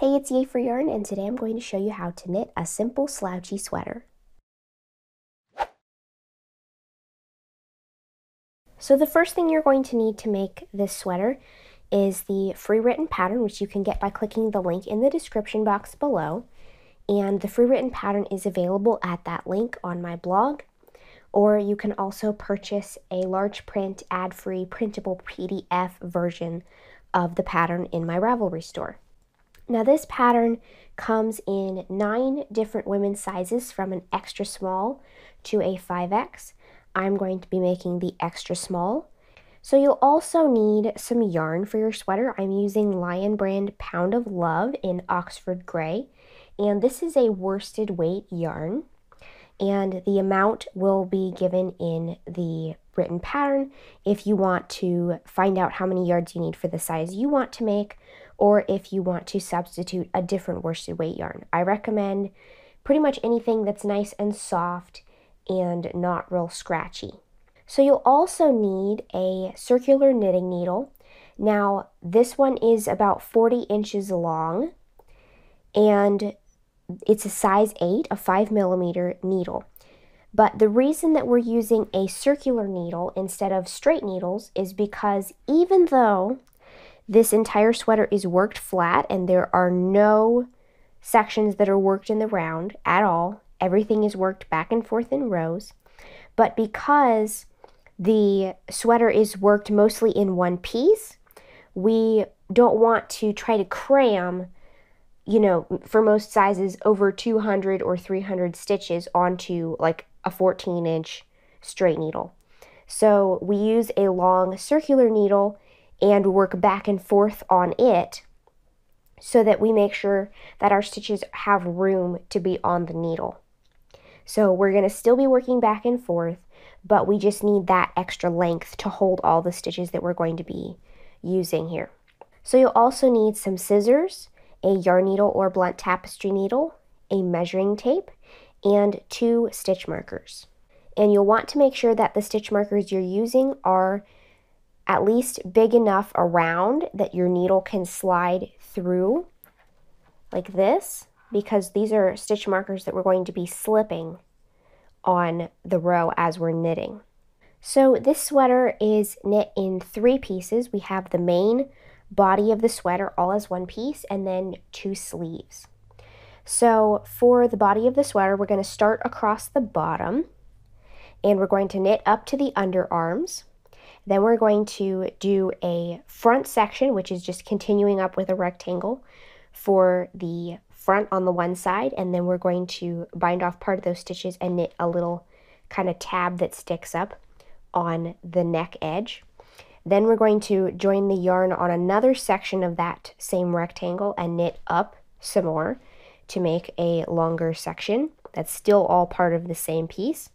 Hey, it's Yay for Yarn, and today I'm going to show you how to knit a simple slouchy sweater. So the first thing you're going to need to make this sweater is the free written pattern, which you can get by clicking the link in the description box below. And the free written pattern is available at that link on my blog, or you can also purchase a large print, ad-free, printable PDF version of the pattern in my Ravelry store. Now this pattern comes in 9 different women's sizes, from an extra small to a 5X. I'm going to be making the extra small. So you'll also need some yarn for your sweater. I'm using Lion Brand Pound of Love in Oxford Gray, and this is a worsted weight yarn. And the amount will be given in the written pattern if you want to find out how many yards you need for the size you want to make, or if you want to substitute a different worsted weight yarn. I recommend pretty much anything that's nice and soft and not real scratchy. So you'll also need a circular knitting needle. Now this one is about 40 inches long, and it's a size 8, a 5mm needle. But the reason that we're using a circular needle instead of straight needles is because even though this entire sweater is worked flat and there are no sections that are worked in the round at all, everything is worked back and forth in rows, but because the sweater is worked mostly in one piece, we don't want to try to cram, you know, for most sizes, over 200 or 300 stitches onto like a 14-inch straight needle. So we use a long circular needle and work back and forth on it so that we make sure that our stitches have room to be on the needle. So we're gonna still be working back and forth, but we just need that extra length to hold all the stitches that we're going to be using here. So you'll also need some scissors, a yarn needle or blunt tapestry needle, a measuring tape, and 2 stitch markers. And you'll want to make sure that the stitch markers you're using are at least big enough around that your needle can slide through like this, because these are stitch markers that we're going to be slipping on the row as we're knitting. So this sweater is knit in 3 pieces. We have the main body of the sweater all as one piece, and then 2 sleeves. So for the body of the sweater, we're going to start across the bottom, and we're going to knit up to the underarms. Then we're going to do a front section, which is just continuing up with a rectangle for the front on the one side, and then we're going to bind off part of those stitches and knit a little kind of tab that sticks up on the neck edge. Then we're going to join the yarn on another section of that same rectangle and knit up some more to make a longer section that's still all part of the same piece.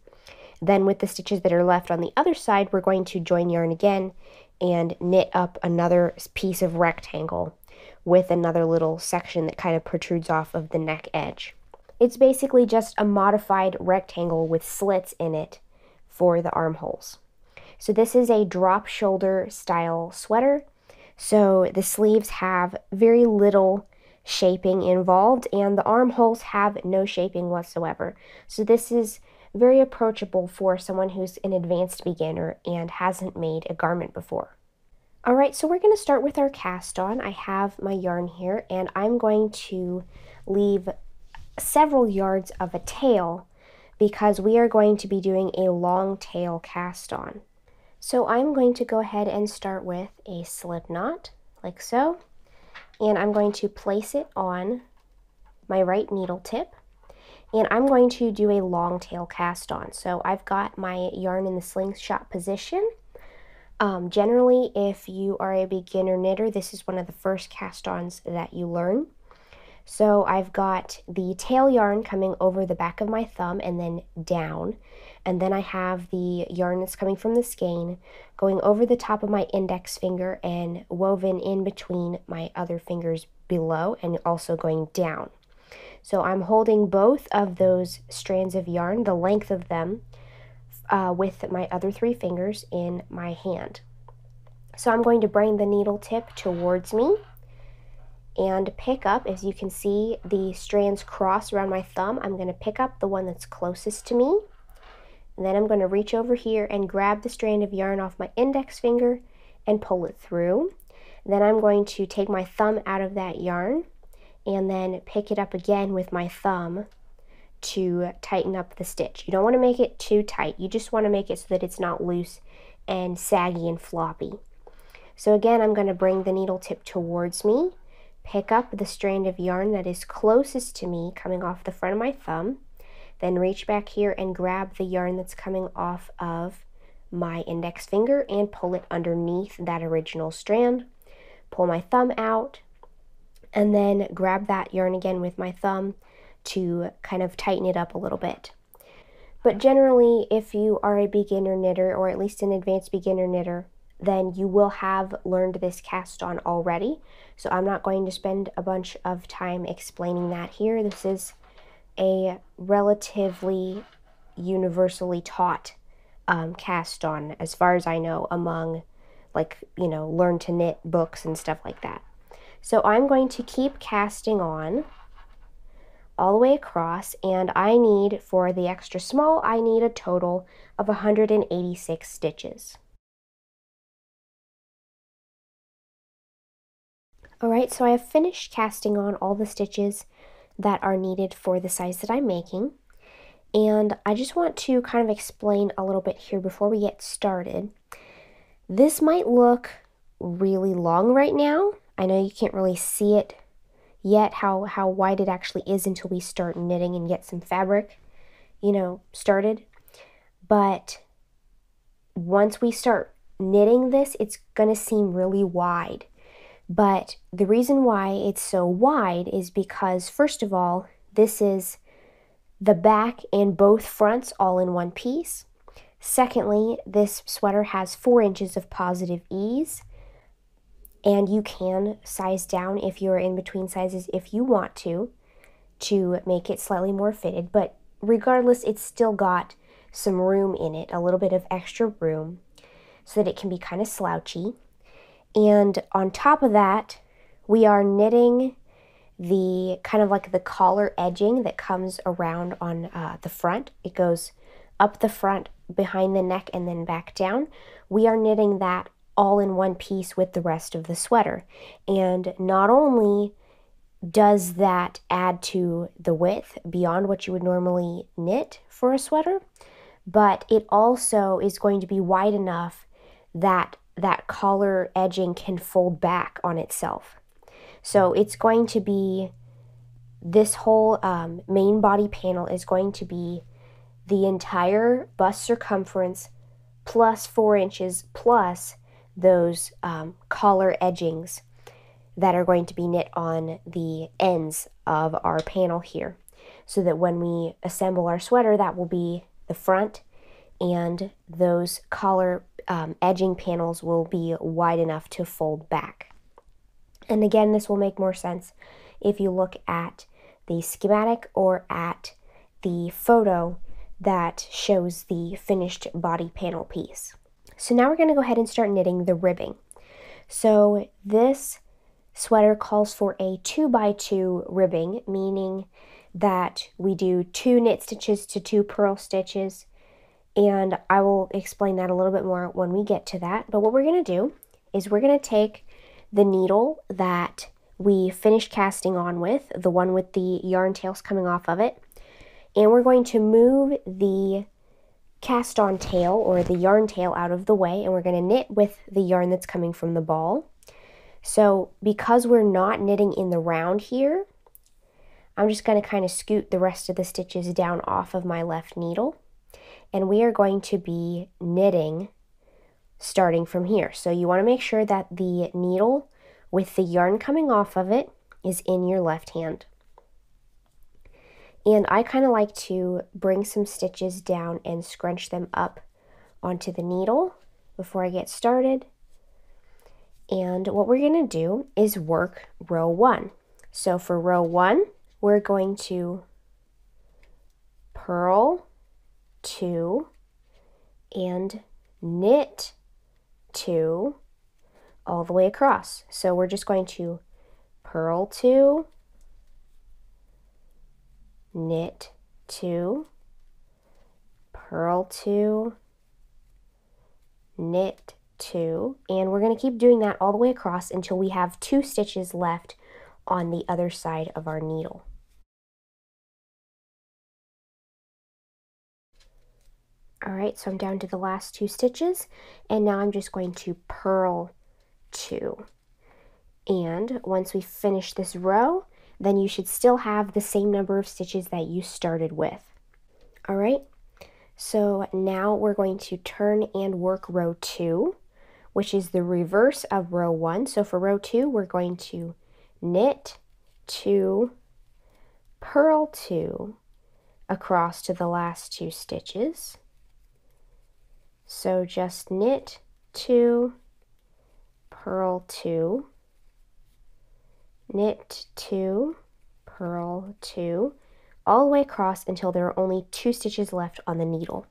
Then with the stitches that are left on the other side, we're going to join yarn again and knit up another piece of rectangle with another little section that kind of protrudes off of the neck edge. It's basically just a modified rectangle with slits in it for the armholes. So this is a drop shoulder style sweater, so the sleeves have very little shaping involved, and the armholes have no shaping whatsoever. So this is very approachable for someone who's an advanced beginner and hasn't made a garment before. All right, so we're going to start with our cast on. I have my yarn here, and I'm going to leave several yards of a tail because we are going to be doing a long tail cast on. So I'm going to go ahead and start with a slip knot, like so, and I'm going to place it on my right needle tip, and I'm going to do a long tail cast on. So I've got my yarn in the slingshot position. Generally, if you are a beginner knitter, this is one of the first cast ons that you learn. So I've got the tail yarn coming over the back of my thumb and then down, and then I have the yarn that's coming from the skein going over the top of my index finger and woven in between my other fingers below, and also going down. So I'm holding both of those strands of yarn, the length of them, with my other 3 fingers in my hand. So I'm going to bring the needle tip towards me and pick up, as you can see the strands cross around my thumb, I'm going to pick up the one that's closest to me, and then I'm going to reach over here and grab the strand of yarn off my index finger and pull it through. Then I'm going to take my thumb out of that yarn and then pick it up again with my thumb to tighten up the stitch. You don't want to make it too tight, you just want to make it so that it's not loose and saggy and floppy. So again, I'm going to bring the needle tip towards me, pick up the strand of yarn that is closest to me coming off the front of my thumb, then reach back here and grab the yarn that's coming off of my index finger and pull it underneath that original strand. Pull my thumb out and then grab that yarn again with my thumb to kind of tighten it up a little bit. But generally, if you are a beginner knitter, or at least an advanced beginner knitter, then you will have learned this cast on already. So I'm not going to spend a bunch of time explaining that here. This is a relatively universally taught cast on, as far as I know, among learn to knit books and stuff like that. So I'm going to keep casting on all the way across, and I need, for the extra small, I need a total of 186 stitches. Alright, so I have finished casting on all the stitches that are needed for the size that I'm making, and I just want to kind of explain a little bit here before we get started. This might look really long right now. I know you can't really see it yet, how wide it actually is until we start knitting and get some fabric, started. But once we start knitting this, it's gonna seem really wide. But the reason why it's so wide is because, first of all, this is the back and both fronts all in one piece. Secondly, this sweater has 4 inches of positive ease, and you can size down if you're in between sizes if you want to make it slightly more fitted. But regardless, it's still got some room in it, a little bit of extra room, so that it can be kind of slouchy. And on top of that, we are knitting the kind of like the collar edging that comes around on the front. It goes up the front, behind the neck, and then back down. We are knitting that all in one piece with the rest of the sweater. And not only does that add to the width beyond what you would normally knit for a sweater, but it also is going to be wide enough that that collar edging can fold back on itself. So it's going to be, this whole main body panel is going to be the entire bust circumference plus 4 inches plus those collar edgings that are going to be knit on the ends of our panel here, so that when we assemble our sweater, that will be the front, and those collar edging panels will be wide enough to fold back. And again, this will make more sense if you look at the schematic or at the photo that shows the finished body panel piece. So now we're going to go ahead and start knitting the ribbing. So this sweater calls for a 2x2 ribbing, meaning that we do 2 knit stitches to 2 purl stitches, and I will explain that a little bit more when we get to that. But what we're going to do is we're going to take the needle that we finished casting on with, the one with the yarn tails coming off of it, and we're going to move the cast on tail, or the yarn tail, out of the way, and we're going to knit with the yarn that's coming from the ball. So because we're not knitting in the round here, I'm just going to kind of scoot the rest of the stitches down off of my left needle, and we are going to be knitting starting from here. So you want to make sure that the needle with the yarn coming off of it is in your left hand. And I kind of like to bring some stitches down and scrunch them up onto the needle before I get started. And what we're going to do is work row 1. So for row 1, we're going to purl 2 and knit 2 all the way across. So we're just going to purl 2, knit 2, purl 2, knit 2, and we're going to keep doing that all the way across until we have 2 stitches left on the other side of our needle. Alright, so I'm down to the last 2 stitches, and now I'm just going to purl 2. And once we finish this row, then you should still have the same number of stitches that you started with. Alright, so now we're going to turn and work row 2, which is the reverse of row 1. So for row 2, we're going to knit 2, purl 2, across to the last 2 stitches. So just knit 2, purl 2, knit 2, purl 2, all the way across until there are only 2 stitches left on the needle.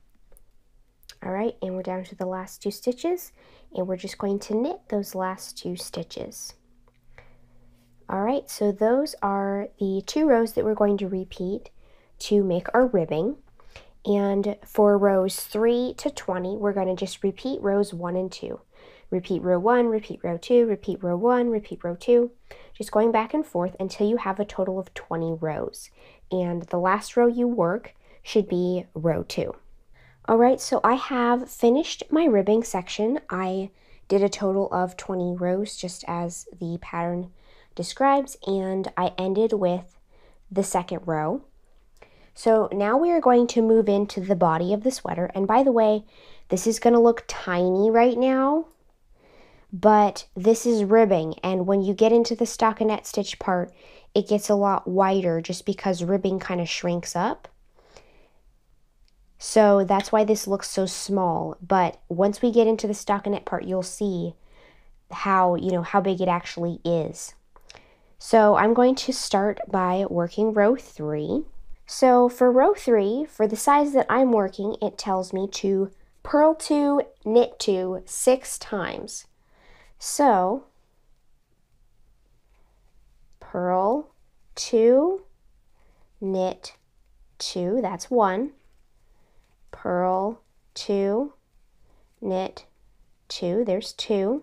Alright, and we're down to the last 2 stitches, and we're just going to knit those last 2 stitches. Alright, so those are the 2 rows that we're going to repeat to make our ribbing. And for rows 3 to 20, we're going to just repeat rows 1 and 2. Repeat row 1, repeat row 2, repeat row 1, repeat row 2. Just going back and forth until you have a total of 20 rows. And the last row you work should be row 2. Alright, so I have finished my ribbing section. I did a total of 20 rows just as the pattern describes, and I ended with the second row. So now we are going to move into the body of the sweater. And by the way, this is going to look tiny right now, but this is ribbing. And when you get into the stockinette stitch part, it gets a lot wider just because ribbing kind of shrinks up. So that's why this looks so small. But once we get into the stockinette part, you'll see how, how big it actually is. So I'm going to start by working row 3. So for row 3, for the size that I'm working, it tells me to purl 2, knit 2, 6 times. So purl 2, knit 2, that's 1. Purl 2, knit 2, there's 2.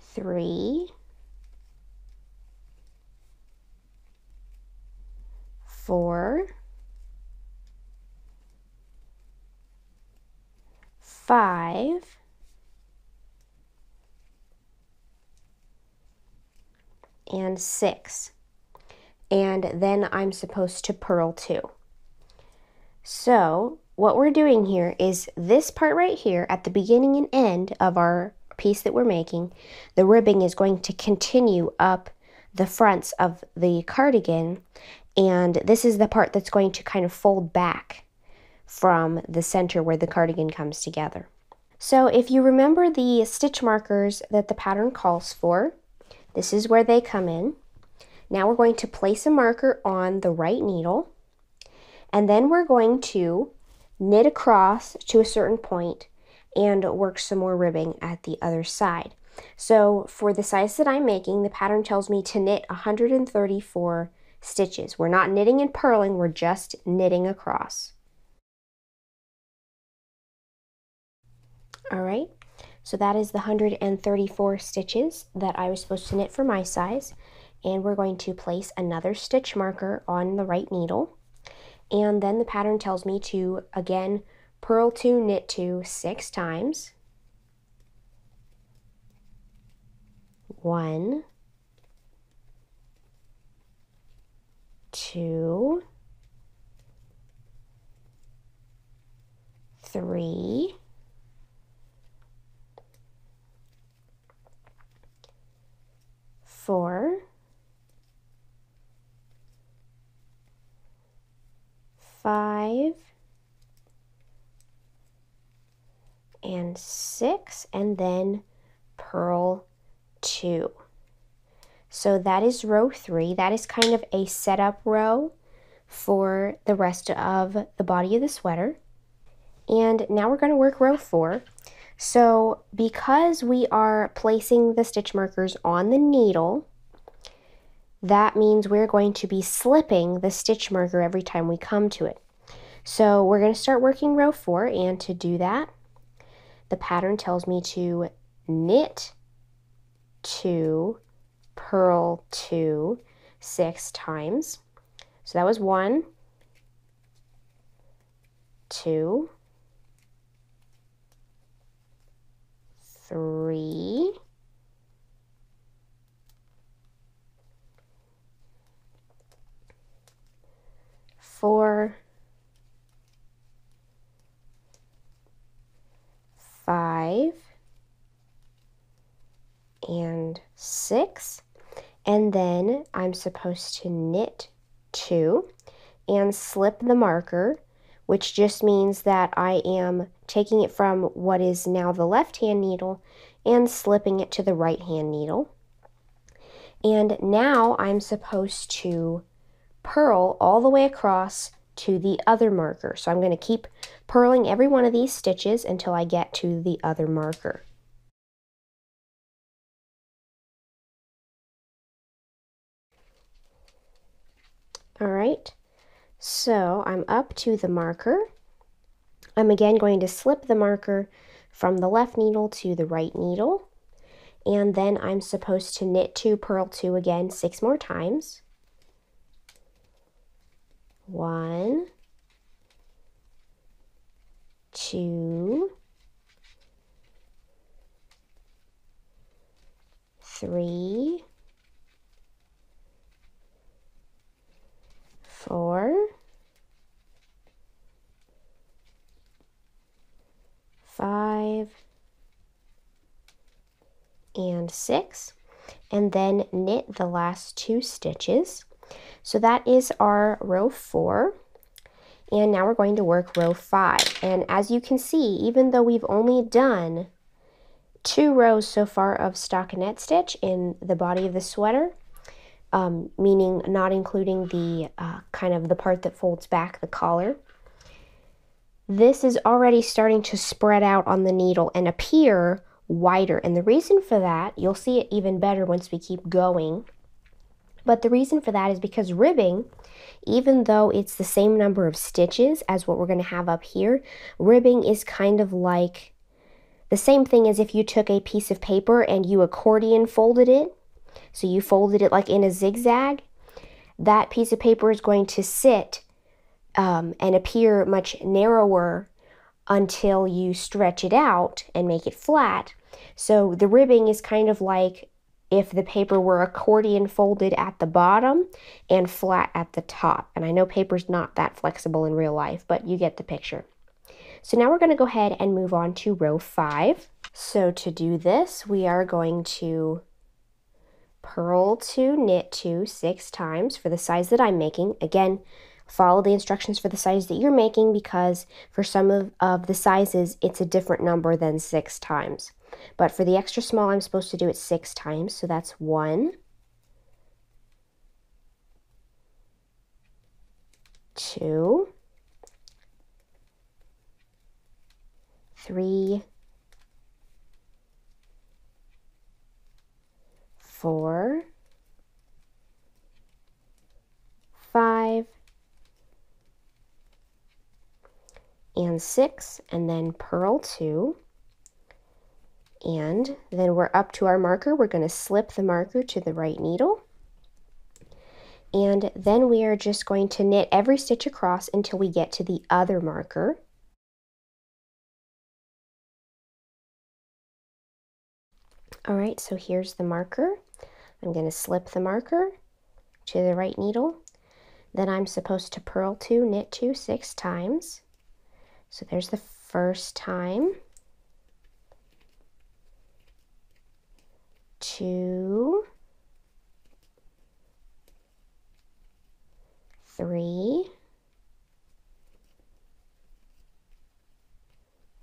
3. 4, 5, 6, and then I'm supposed to purl 2. So what we're doing here is this part right here at the beginning and end of our piece that we're making, the ribbing is going to continue up the fronts of the cardigan. And this is the part that's going to kind of fold back from the center where the cardigan comes together. So if you remember the stitch markers that the pattern calls for, this is where they come in. Now we're going to place a marker on the right needle, and then we're going to knit across to a certain point and work some more ribbing at the other side. So for the size that I'm making, the pattern tells me to knit 134 stitches. We're not knitting and purling, we're just knitting across. Alright, so that is the 134 stitches that I was supposed to knit for my size, and we're going to place another stitch marker on the right needle, and then the pattern tells me to, again, purl 2, knit 2, 6 times. 1, 2, 3, 4, 5, and 6, and then purl 2. So that is row 3. That is kind of a setup row for the rest of the body of the sweater. And now we're going to work row 4. So because we are placing the stitch markers on the needle, that means we're going to be slipping the stitch marker every time we come to it. So we're going to start working row 4, and to do that, the pattern tells me to knit 2, purl 2, 6 times. So that was 1, 2, 3, four, 5 and 6, and then I'm supposed to knit 2 and slip the marker, which just means that I am taking it from what is now the left hand needle and slipping it to the right hand needle. And now I'm supposed to purl all the way across to the other marker. So I'm going to keep purling every one of these stitches until I get to the other marker. All right, so I'm up to the marker. I'm again going to slip the marker from the left needle to the right needle, and then I'm supposed to knit 2, purl 2 again 6 more times. 1, 2, 3, 4, 5, and 6, and then knit the last 2 stitches. So that is our row 4, and now we're going to work row 5. And as you can see, even though we've only done 2 rows so far of stockinette stitch in the body of the sweater, meaning not including the kind of the part that folds back, the collar, this is already starting to spread out on the needle and appear wider. And the reason for that, you'll see it even better once we keep going, but the reason for that is because ribbing, even though it's the same number of stitches as what we're going to have up here, ribbing is kind of like the same thing as if you took a piece of paper and you accordion folded it. So you folded it like in a zigzag. That piece of paper is going to sit and appear much narrower until you stretch it out and make it flat. So the ribbing is kind of like if the paper were accordion folded at the bottom and flat at the top. And I know paper's not that flexible in real life, but you get the picture. So now we're going to go ahead and move on to row 5. So to do this, we are going to purl 2, knit 2, 6 times for the size that I'm making. Again, follow the instructions for the size that you're making, because for some of the sizes, it's a different number than 6 times. But for the extra small, I'm supposed to do it 6 times. So that's 1, 2, 3, 4, 5, and 6, and then purl 2. And then we're up to our marker. We're going to slip the marker to the right needle, and then we are just going to knit every stitch across until we get to the other marker. All right, so here's the marker. I'm going to slip the marker to the right needle. Then I'm supposed to purl 2, knit 2, 6 times. So there's the first time. 2, 3,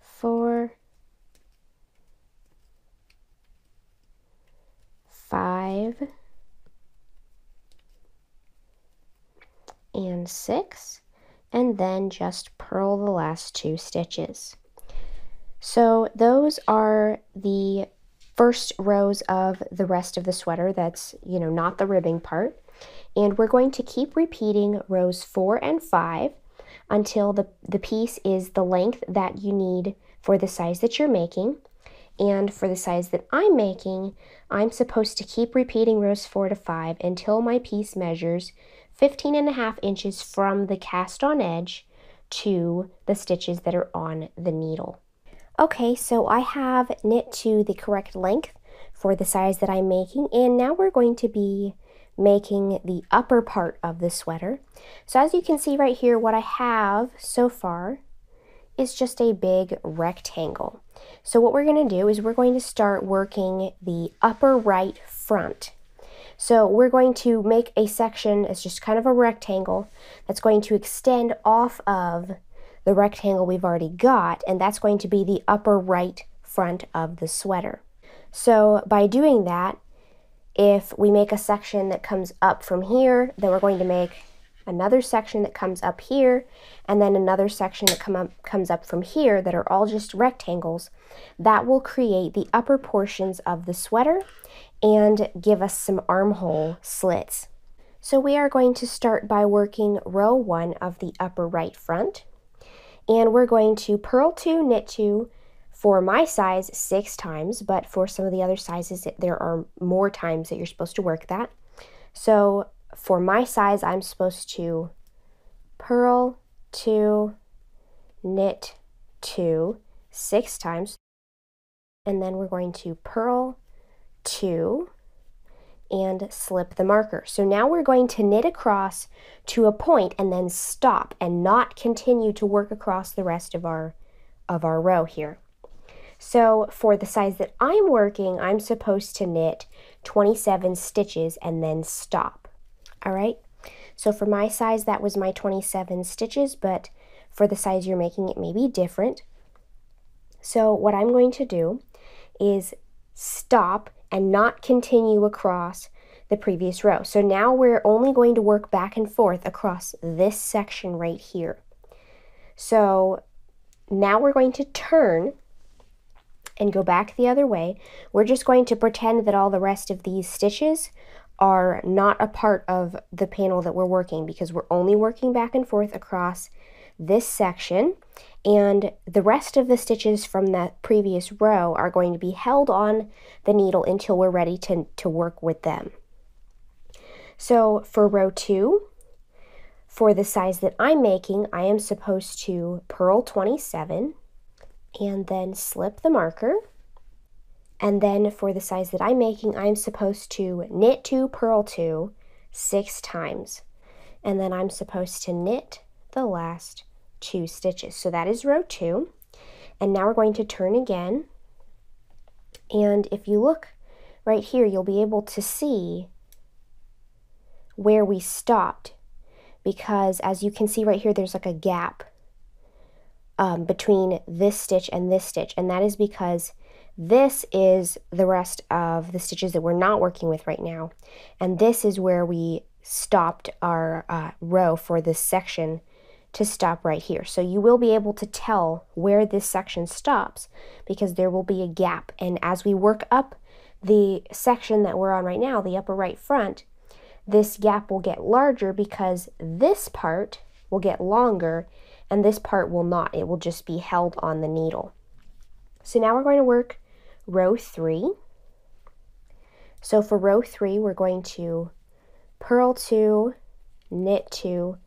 4, 5, and 6, and then just purl the last 2 stitches. So those are the first rows of the rest of the sweater that's, you know, not the ribbing part. And we're going to keep repeating rows 4 and 5 until the piece is the length that you need for the size that you're making. And for the size that I'm making, I'm supposed to keep repeating rows 4 to 5 until my piece measures 15.5 inches from the cast on edge to the stitches that are on the needle. Okay, so I have knit to the correct length for the size that I'm making, and now we're going to be making the upper part of the sweater. So as you can see right here, what I have so far is just a big rectangle. So what we're going to do is we're going to start working the upper right front. So we're going to make a section that's just kind of a rectangle that's going to extend off of the rectangle we've already got, and that's going to be the upper right front of the sweater. So by doing that, if we make a section that comes up from here, then we're going to make another section that comes up here, and then another section that comes up from here that are all just rectangles. That will create the upper portions of the sweater and give us some armhole slits. So we are going to start by working row 1 of the upper right front, and we're going to purl 2, knit 2, for my size 6 times, but for some of the other sizes there are more times that you're supposed to work that. So for my size, I'm supposed to purl 2, knit 2, 6 times, and then we're going to purl 2 and slip the marker. So now we're going to knit across to a point and then stop and not continue to work across the rest of our row here. So for the size that I'm working, I'm supposed to knit 27 stitches and then stop. Alright, so for my size, that was my 27 stitches, but for the size you're making, it may be different. So what I'm going to do is stop and not continue across the previous row. So now we're only going to work back and forth across this section right here. So now we're going to turn and go back the other way. We're just going to pretend that all the rest of these stitches are not a part of the panel that we're working, because we're only working back and forth across this section, and the rest of the stitches from that previous row are going to be held on the needle until we're ready to work with them. So for row 2, for the size that I'm making, I am supposed to purl 27 and then slip the marker. And then for the size that I'm making, I'm supposed to knit 2, purl 2, 6 times. And then I'm supposed to knit the last 2 stitches. So that is row 2. And now we're going to turn again. And if you look right here, you'll be able to see where we stopped, because as you can see right here, there's like a gap between this stitch. And that is because this is the rest of the stitches that we're not working with right now, and this is where we stopped our row for this section to stop right here. So you will be able to tell where this section stops because there will be a gap, and as we work up the section that we're on right now, the upper right front, this gap will get larger because this part will get longer and this part will not. It will just be held on the needle. So now we're going to work row 3. So for row 3, we're going to purl 2, knit 2,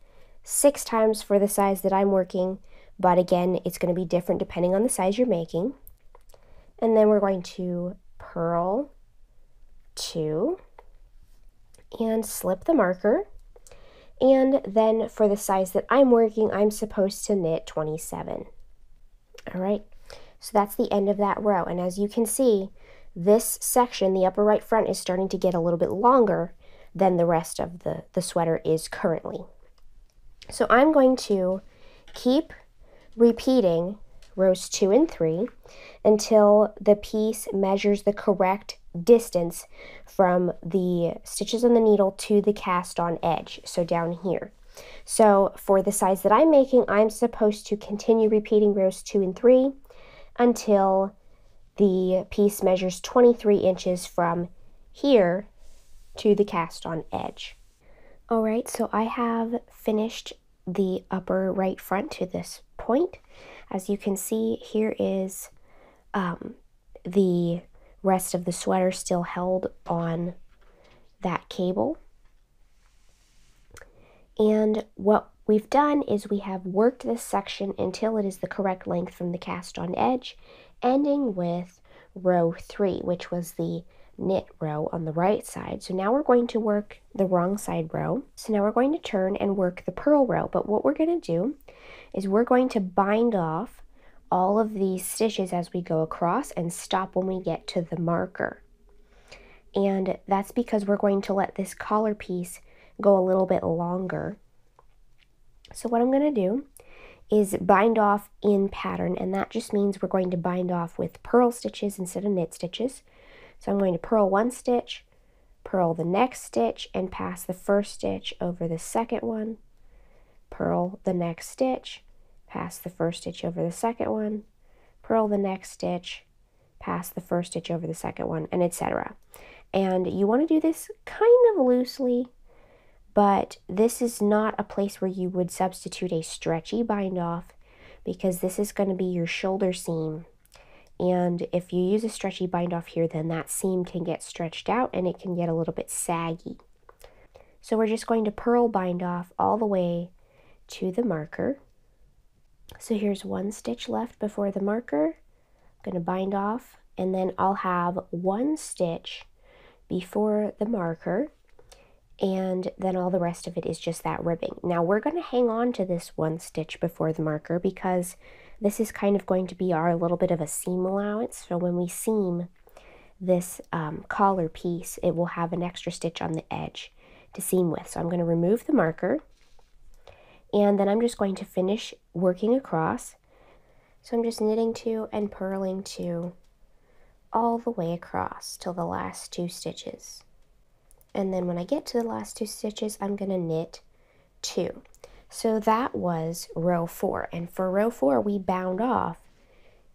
6 times for the size that I'm working, but again, it's going to be different depending on the size you're making. And then we're going to purl 2 and slip the marker. And then for the size that I'm working, I'm supposed to knit 27. All right, so that's the end of that row, and as you can see, this section, the upper right front, is starting to get a little bit longer than the rest of the sweater is currently. So I'm going to keep repeating rows 2 and 3 until the piece measures the correct distance from the stitches on the needle to the cast on edge, so down here. So for the size that I'm making, I'm supposed to continue repeating rows 2 and 3 until the piece measures 23 inches from here to the cast on edge. All right, so I have finished the upper right front to this point. As you can see, here is the rest of the sweater still held on that cable. And what we've done is we have worked this section until it is the correct length from the cast on edge, ending with row 3, which was the knit row on the right side. So now we're going to work the wrong side row. So now we're going to turn and work the purl row. But what we're going to do is we're going to bind off all of these stitches as we go across and stop when we get to the marker. And that's because we're going to let this collar piece go a little bit longer. So what I'm going to do is bind off in pattern, and that just means we're going to bind off with purl stitches instead of knit stitches. So I'm going to purl one stitch, purl the next stitch, and pass the first stitch over the second one, purl the next stitch, pass the first stitch over the second one, purl the next stitch, pass the first stitch over the second one, and etc. And you want to do this kind of loosely, but this is not a place where you would substitute a stretchy bind off, because this is going to be your shoulder seam. And if you use a stretchy bind off here, then that seam can get stretched out and it can get a little bit saggy. So we're just going to purl bind off all the way to the marker. So here's one stitch left before the marker. I'm going to bind off, and then I'll have one stitch before the marker, and then all the rest of it is just that ribbing. Now we're going to hang on to this one stitch before the marker because this is kind of going to be our little bit of a seam allowance. So when we seam this collar piece, it will have an extra stitch on the edge to seam with. So I'm going to remove the marker, and then I'm just going to finish working across. So I'm just knitting two and purling two all the way across till the last two stitches. And then when I get to the last two stitches, I'm going to knit two. So that was row 4. And for row 4, we bound off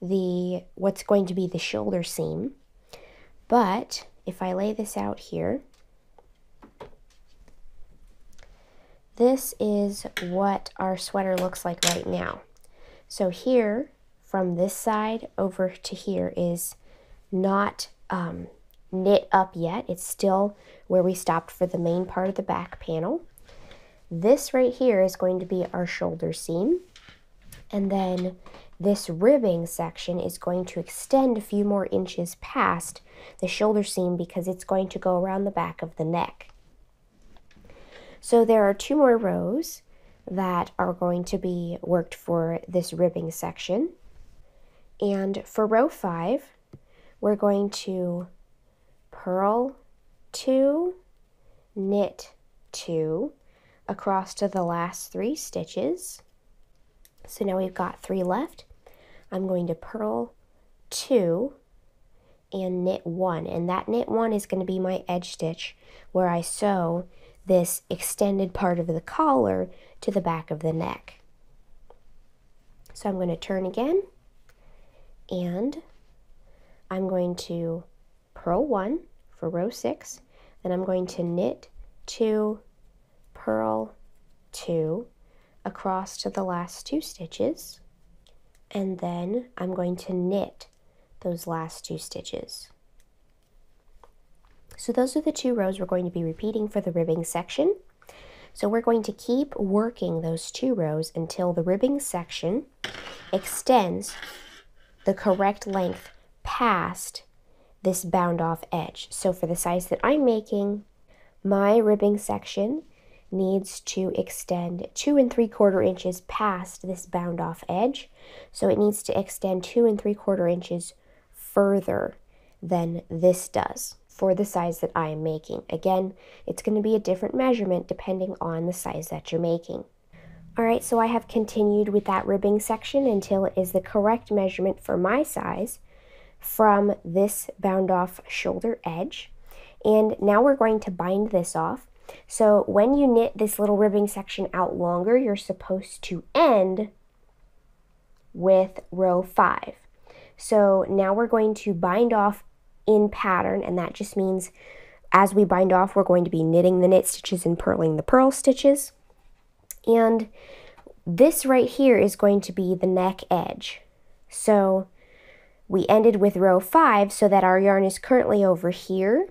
the what's going to be the shoulder seam. But if I lay this out here, this is what our sweater looks like right now. So here, from this side over to here is not knit up yet. It's still where we stopped for the main part of the back panel. This right here is going to be our shoulder seam, and then this ribbing section is going to extend a few more inches past the shoulder seam because it's going to go around the back of the neck. So there are two more rows that are going to be worked for this ribbing section. And for row 5, we're going to purl 2, knit 2 across to the last 3 stitches. So now we've got 3 left. I'm going to purl 2 and knit 1, and that knit 1 is going to be my edge stitch where I sew this extended part of the collar to the back of the neck. So I'm going to turn again, and I'm going to purl 1 for row 6, then I'm going to knit 2, purl 2 across to the last 2 stitches, and then I'm going to knit those last 2 stitches. So those are the two rows we're going to be repeating for the ribbing section. So we're going to keep working those two rows until the ribbing section extends the correct length past this bound off edge. So for the size that I'm making, my ribbing section needs to extend 2 3/4 inches past this bound off edge. So it needs to extend 2 3/4 inches further than this does for the size that I am making. Again, it's going to be a different measurement depending on the size that you're making. All right, so I have continued with that ribbing section until it is the correct measurement for my size from this bound off shoulder edge. And now we're going to bind this off. So when you knit this little ribbing section out longer, you're supposed to end with row 5. So now we're going to bind off in pattern, and that just means as we bind off, we're going to be knitting the knit stitches and purling the purl stitches. And this right here is going to be the neck edge. So we ended with row 5 so that our yarn is currently over here,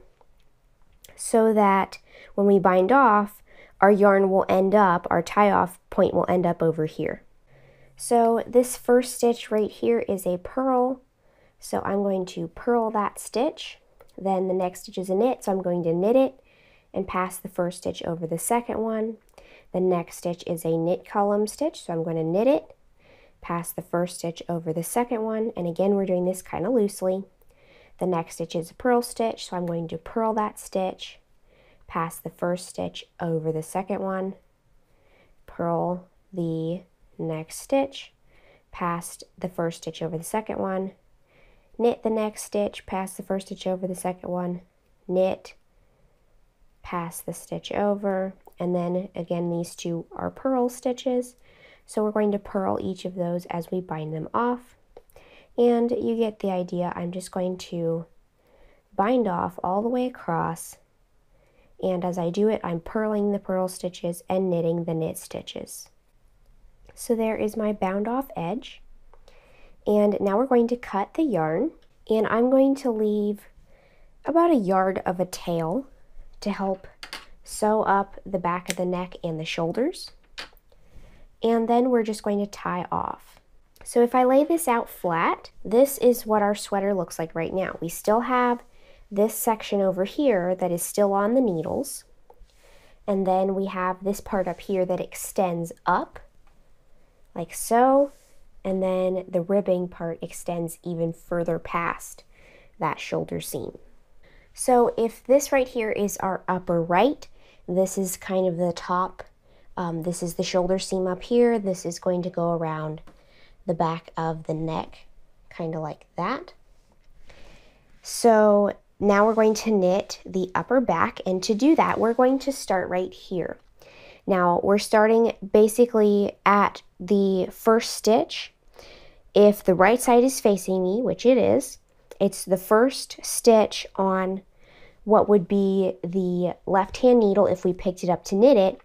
so that when we bind off, our yarn will end up, our tie-off point will end up over here. So this first stitch right here is a purl, so I'm going to purl that stitch. Then the next stitch is a knit, so I'm going to knit it and pass the first stitch over the second one. The next stitch is a knit column stitch, so I'm going to knit it, pass the first stitch over the second one, and again we're doing this kind of loosely. The next stitch is a purl stitch, so I'm going to purl that stitch, pass the first stitch over the second one, purl the next stitch, pass the first stitch over the second one, knit the next stitch, pass the first stitch over the second one, knit, pass the stitch over, and then again these two are purl stitches. So we're going to purl each of those as we bind them off. And you get the idea. I'm just going to bind off all the way across, and as I do it, I'm purling the purl stitches and knitting the knit stitches. So there is my bound off edge. And now we're going to cut the yarn, and I'm going to leave about a yard of a tail to help sew up the back of the neck and the shoulders. And then we're just going to tie off. So if I lay this out flat, this is what our sweater looks like right now. We still have this section over here that is still on the needles, and then we have this part up here that extends up like so, and then the ribbing part extends even further past that shoulder seam. So if this right here is our upper right, this is kind of the top. This is the shoulder seam up here. This is going to go around the back of the neck, kind of like that. So now we're going to knit the upper back, and to do that, we're going to start right here. Now we're starting basically at the first stitch. If the right side is facing me, which it is, it's the first stitch on what would be the left-hand needle if we picked it up to knit it.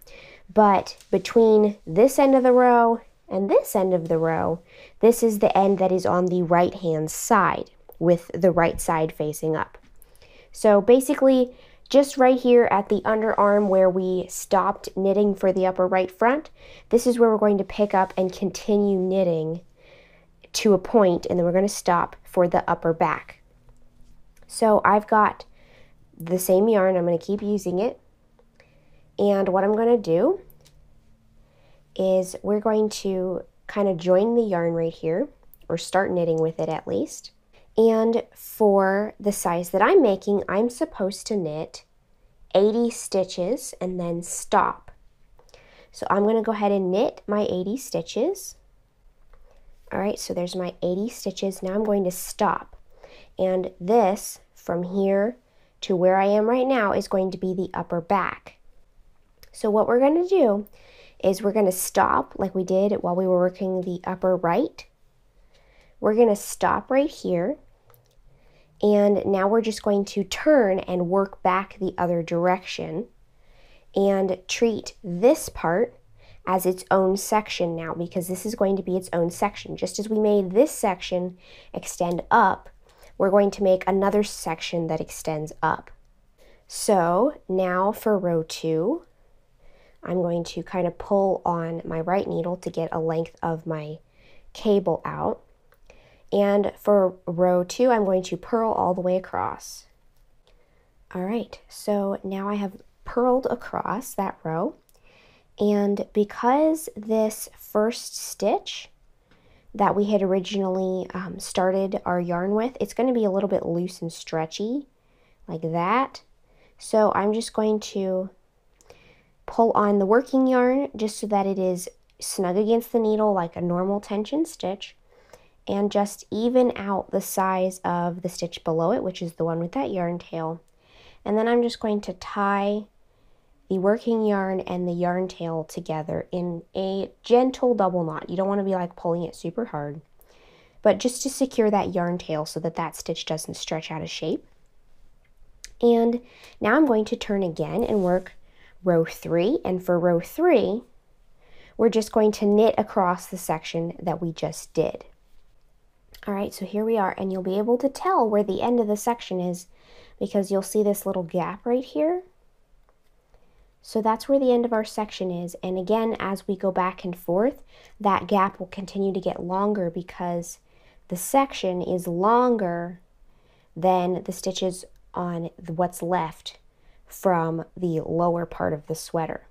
But between this end of the row and this end of the row, this is the end that is on the right-hand side with the right side facing up. So basically, just right here at the underarm where we stopped knitting for the upper right front, this is where we're going to pick up and continue knitting to a point, and then we're going to stop for the upper back. So I've got the same yarn. I'm going to keep using it. And what I'm going to do is we're going to kind of join the yarn right here, or start knitting with it at least. And for the size that I'm making, I'm supposed to knit 80 stitches and then stop. So I'm going to go ahead and knit my 80 stitches. All right, so there's my 80 stitches. Now I'm going to stop. And this, from here to where I am right now, is going to be the upper back. So what we're going to do is we're going to stop like we did while we were working the upper right. We're going to stop right here, and now we're just going to turn and work back the other direction and treat this part as its own section now, because this is going to be its own section. Just as we made this section extend up, we're going to make another section that extends up. So now for row 2, I'm going to kind of pull on my right needle to get a length of my cable out. And for row 2, I'm going to purl all the way across. All right, so now I have purled across that row. And because this first stitch that we had originally started our yarn with, it's going to be a little bit loose and stretchy, like that. So I'm just going to pull on the working yarn just so that it is snug against the needle like a normal tension stitch, and just even out the size of the stitch below it, which is the one with that yarn tail. And then I'm just going to tie the working yarn and the yarn tail together in a gentle double knot. You don't want to be like pulling it super hard. but just to secure that yarn tail so that that stitch doesn't stretch out of shape. And now I'm going to turn again and work row 3, and for row 3, we're just going to knit across the section that we just did. All right, so here we are, and you'll be able to tell where the end of the section is because you'll see this little gap right here. So that's where the end of our section is, and again, as we go back and forth, that gap will continue to get longer because the section is longer than the stitches on what's left from the lower part of the sweater.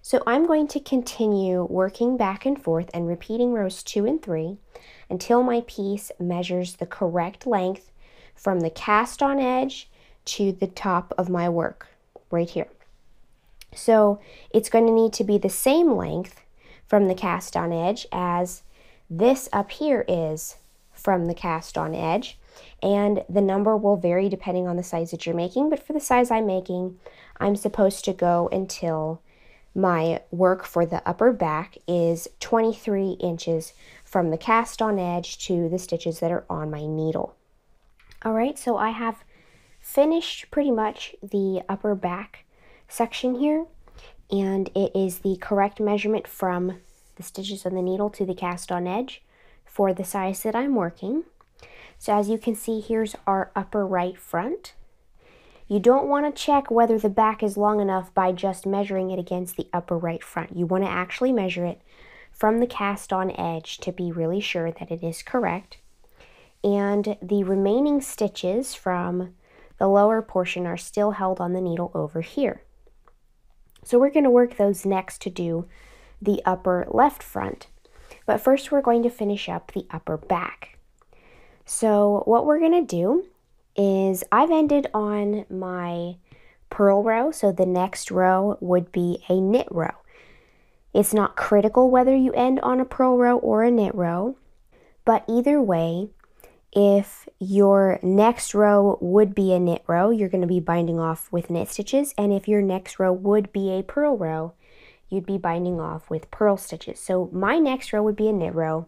So I'm going to continue working back and forth and repeating rows 2 and 3 until my piece measures the correct length from the cast on edge to the top of my work right here. So it's going to need to be the same length from the cast on edge as this up here is from the cast on edge, and the number will vary depending on the size that you're making, but for the size I'm making, I'm supposed to go until my work for the upper back is 23 inches from the cast on edge to the stitches that are on my needle. All right, so I have finished pretty much the upper back section here, and it is the correct measurement from the stitches on the needle to the cast on edge for the size that I'm working. So as you can see, here's our upper right front. You don't want to check whether the back is long enough by just measuring it against the upper right front. You want to actually measure it from the cast on edge to be really sure that it is correct. And the remaining stitches from the lower portion are still held on the needle over here. So we're going to work those next to do the upper left front. But first we're going to finish up the upper back. So what we're going to do is I've ended on my purl row, so the next row would be a knit row. It's not critical whether you end on a purl row or a knit row, but either way, if your next row would be a knit row, you're going to be binding off with knit stitches, and if your next row would be a purl row, you'd be binding off with purl stitches. So my next row would be a knit row,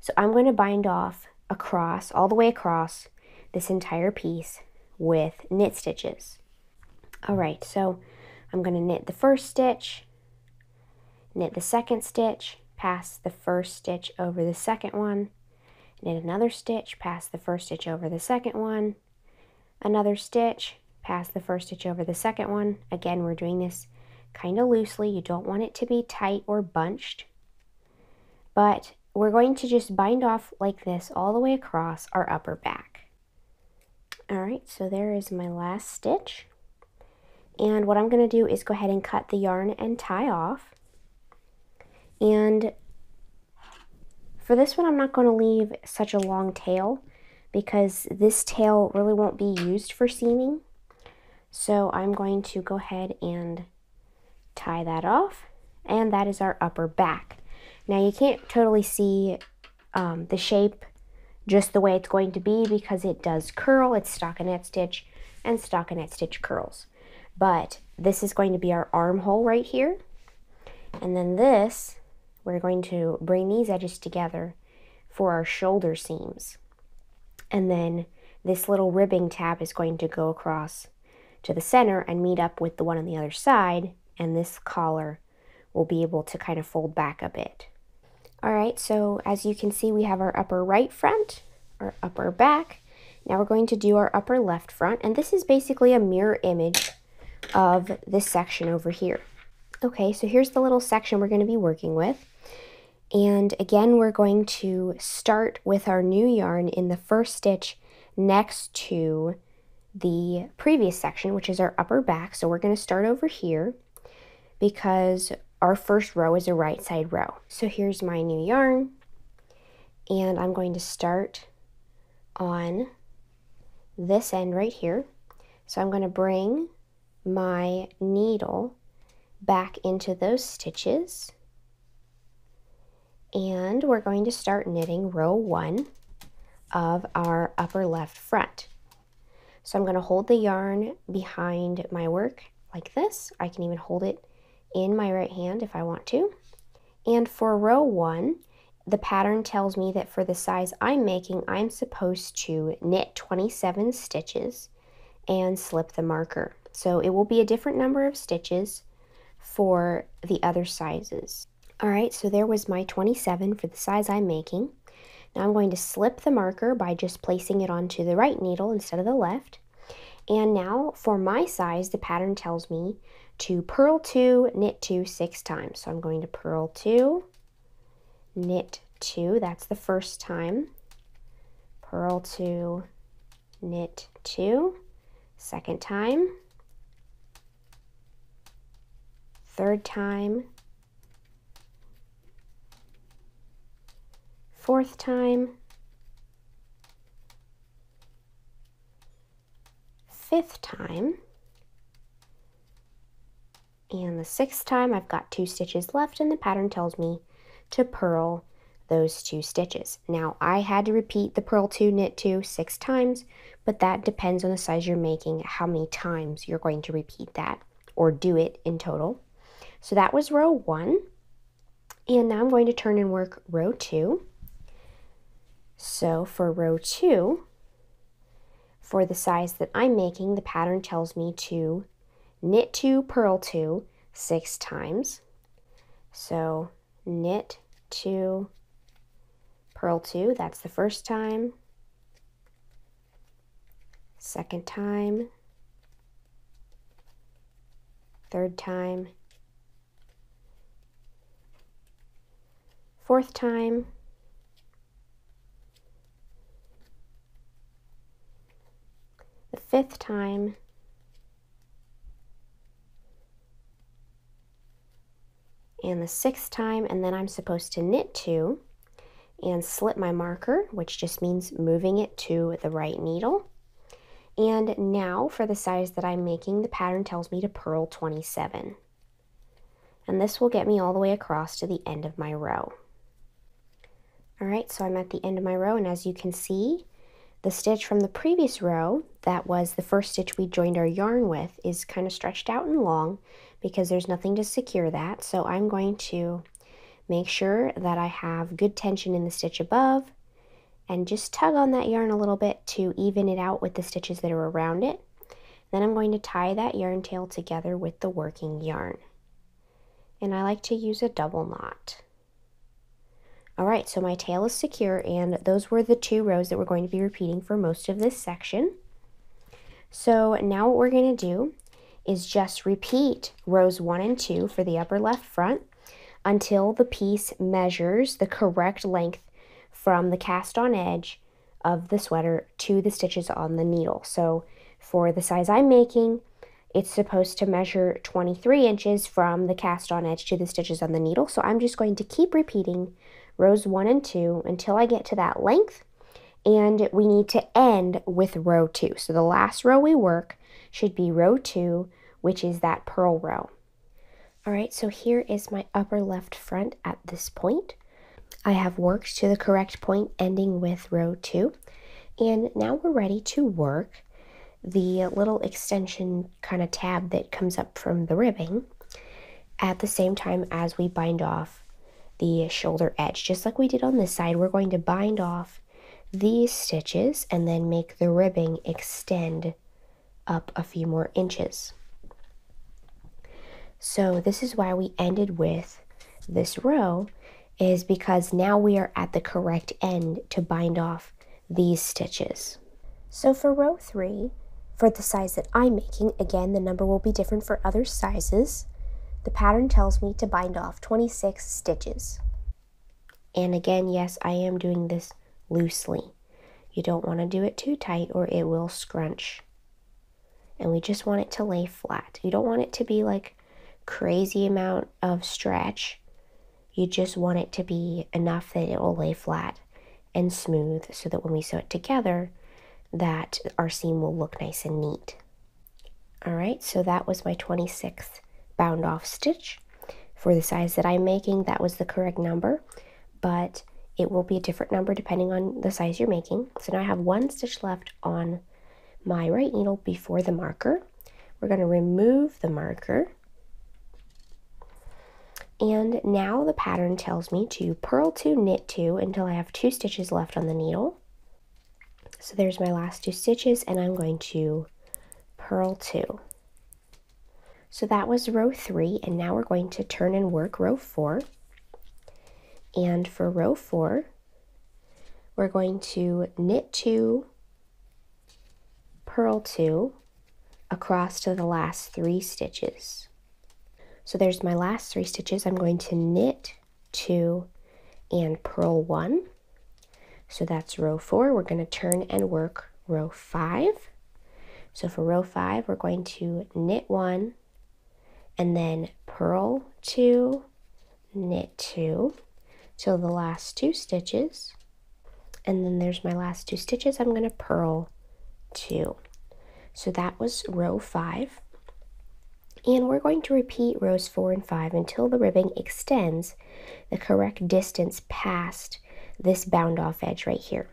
so I'm going to bind off across, all the way across, this entire piece with knit stitches. All right, so I'm going to knit the first stitch, knit the second stitch, pass the first stitch over the second one, knit another stitch, pass the first stitch over the second one, another stitch, pass the first stitch over the second one. Again, we're doing this kind of loosely. You don't want it to be tight or bunched, but we're going to just bind off like this all the way across our upper back. Alright, so there is my last stitch, and what I'm going to do is go ahead and cut the yarn and tie off. And for this one I'm not going to leave such a long tail because this tail really won't be used for seaming. So I'm going to go ahead and tie that off, and that is our upper back. Now you can't totally see the shape just the way it's going to be because it does curl. It's stockinette stitch and stockinette stitch curls. But this is going to be our armhole right here. And then this, we're going to bring these edges together for our shoulder seams. And then this little ribbing tab is going to go across to the center and meet up with the one on the other side. And this collar will be able to kind of fold back a bit. Alright, so as you can see, we have our upper right front, our upper back. Now we're going to do our upper left front, and this is basically a mirror image of this section over here. Okay, so here's the little section we're going to be working with. And again, we're going to start with our new yarn in the first stitch next to the previous section, which is our upper back. So we're going to start over here because our first row is a right side row. So here's my new yarn, and I'm going to start on this end right here. So I'm going to bring my needle back into those stitches, and we're going to start knitting row 1 of our upper left front. So I'm going to hold the yarn behind my work like this. I can even hold it in my right hand if I want to. And for row 1, the pattern tells me that for the size I'm making, I'm supposed to knit 27 stitches and slip the marker. So it will be a different number of stitches for the other sizes. All right, so there was my 27 for the size I'm making. Now I'm going to slip the marker by just placing it onto the right needle instead of the left. And now for my size, the pattern tells me to purl 2, knit 2 6 times. So I'm going to purl 2, knit 2, that's the first time. Purl 2, knit 2, second time, third time, fourth time, fifth time, and the sixth time. I've got 2 stitches left and the pattern tells me to purl those 2 stitches. Now I had to repeat the purl 2, knit 2 6 times, but that depends on the size you're making, how many times you're going to repeat that or do it in total. So that was row 1. And now I'm going to turn and work row 2. So for row 2, for the size that I'm making, the pattern tells me to knit 2, purl 2 6 times. So knit 2, purl 2, that's the first time, second time, third time, fourth time, the fifth time, and the sixth time. And then I'm supposed to knit 2 and slip my marker, which just means moving it to the right needle. And now for the size that I'm making, the pattern tells me to purl 27. And this will get me all the way across to the end of my row. All right, so I'm at the end of my row, and as you can see, the stitch from the previous row, that was the first stitch we joined our yarn with, is kind of stretched out and long because there's nothing to secure that. So I'm going to make sure that I have good tension in the stitch above and just tug on that yarn a little bit to even it out with the stitches that are around it. Then I'm going to tie that yarn tail together with the working yarn. And I like to use a double knot. All right, so my tail is secure, and those were the 2 rows that we're going to be repeating for most of this section. So now what we're going to do is just repeat rows 1 and 2 for the upper left front until the piece measures the correct length from the cast on edge of the sweater to the stitches on the needle. So for the size I'm making, it's supposed to measure 23 inches from the cast on edge to the stitches on the needle. So I'm just going to keep repeating rows 1 and 2 until I get to that length, and we need to end with row 2. So the last row we work should be row 2, which is that purl row. All right, so here is my upper left front at this point. I have worked to the correct point ending with row 2, and now we're ready to work the little extension kind of tab that comes up from the ribbing at the same time as we bind off the shoulder edge. Just like we did on this side, we're going to bind off these stitches and then make the ribbing extend up a few more inches. So this is why we ended with this row, is because now we are at the correct end to bind off these stitches. So for row 3, for the size that I'm making, again, the number will be different for other sizes. The pattern tells me to bind off 26 stitches. And again, yes, I am doing this loosely. You don't want to do it too tight or it will scrunch. And we just want it to lay flat. You don't want it to be like crazy amount of stretch. You just want it to be enough that it will lay flat and smooth so that when we sew it together, that our seam will look nice and neat. All right, so that was my 26th bound off stitch. For the size that I'm making, that was the correct number, but it will be a different number depending on the size you're making. So now I have 1 stitch left on my right needle before the marker. We're going to remove the marker And now the pattern tells me to purl 2, knit 2 until I have 2 stitches left on the needle. So there's my last 2 stitches, and I'm going to purl 2. So that was row 3, and now we're going to turn and work row 4. And for row 4, we're going to knit 2, purl 2, across to the last 3 stitches. So there's my last 3 stitches. I'm going to knit 2 and purl 1. So that's row 4. We're going to turn and work row 5. So for row 5, we're going to knit 1 and then purl 2, knit 2 till the last 2 stitches. And then there's my last 2 stitches. I'm going to purl 2. So that was row 5. And we're going to repeat rows 4 and 5 until the ribbing extends the correct distance past this bound off edge right here.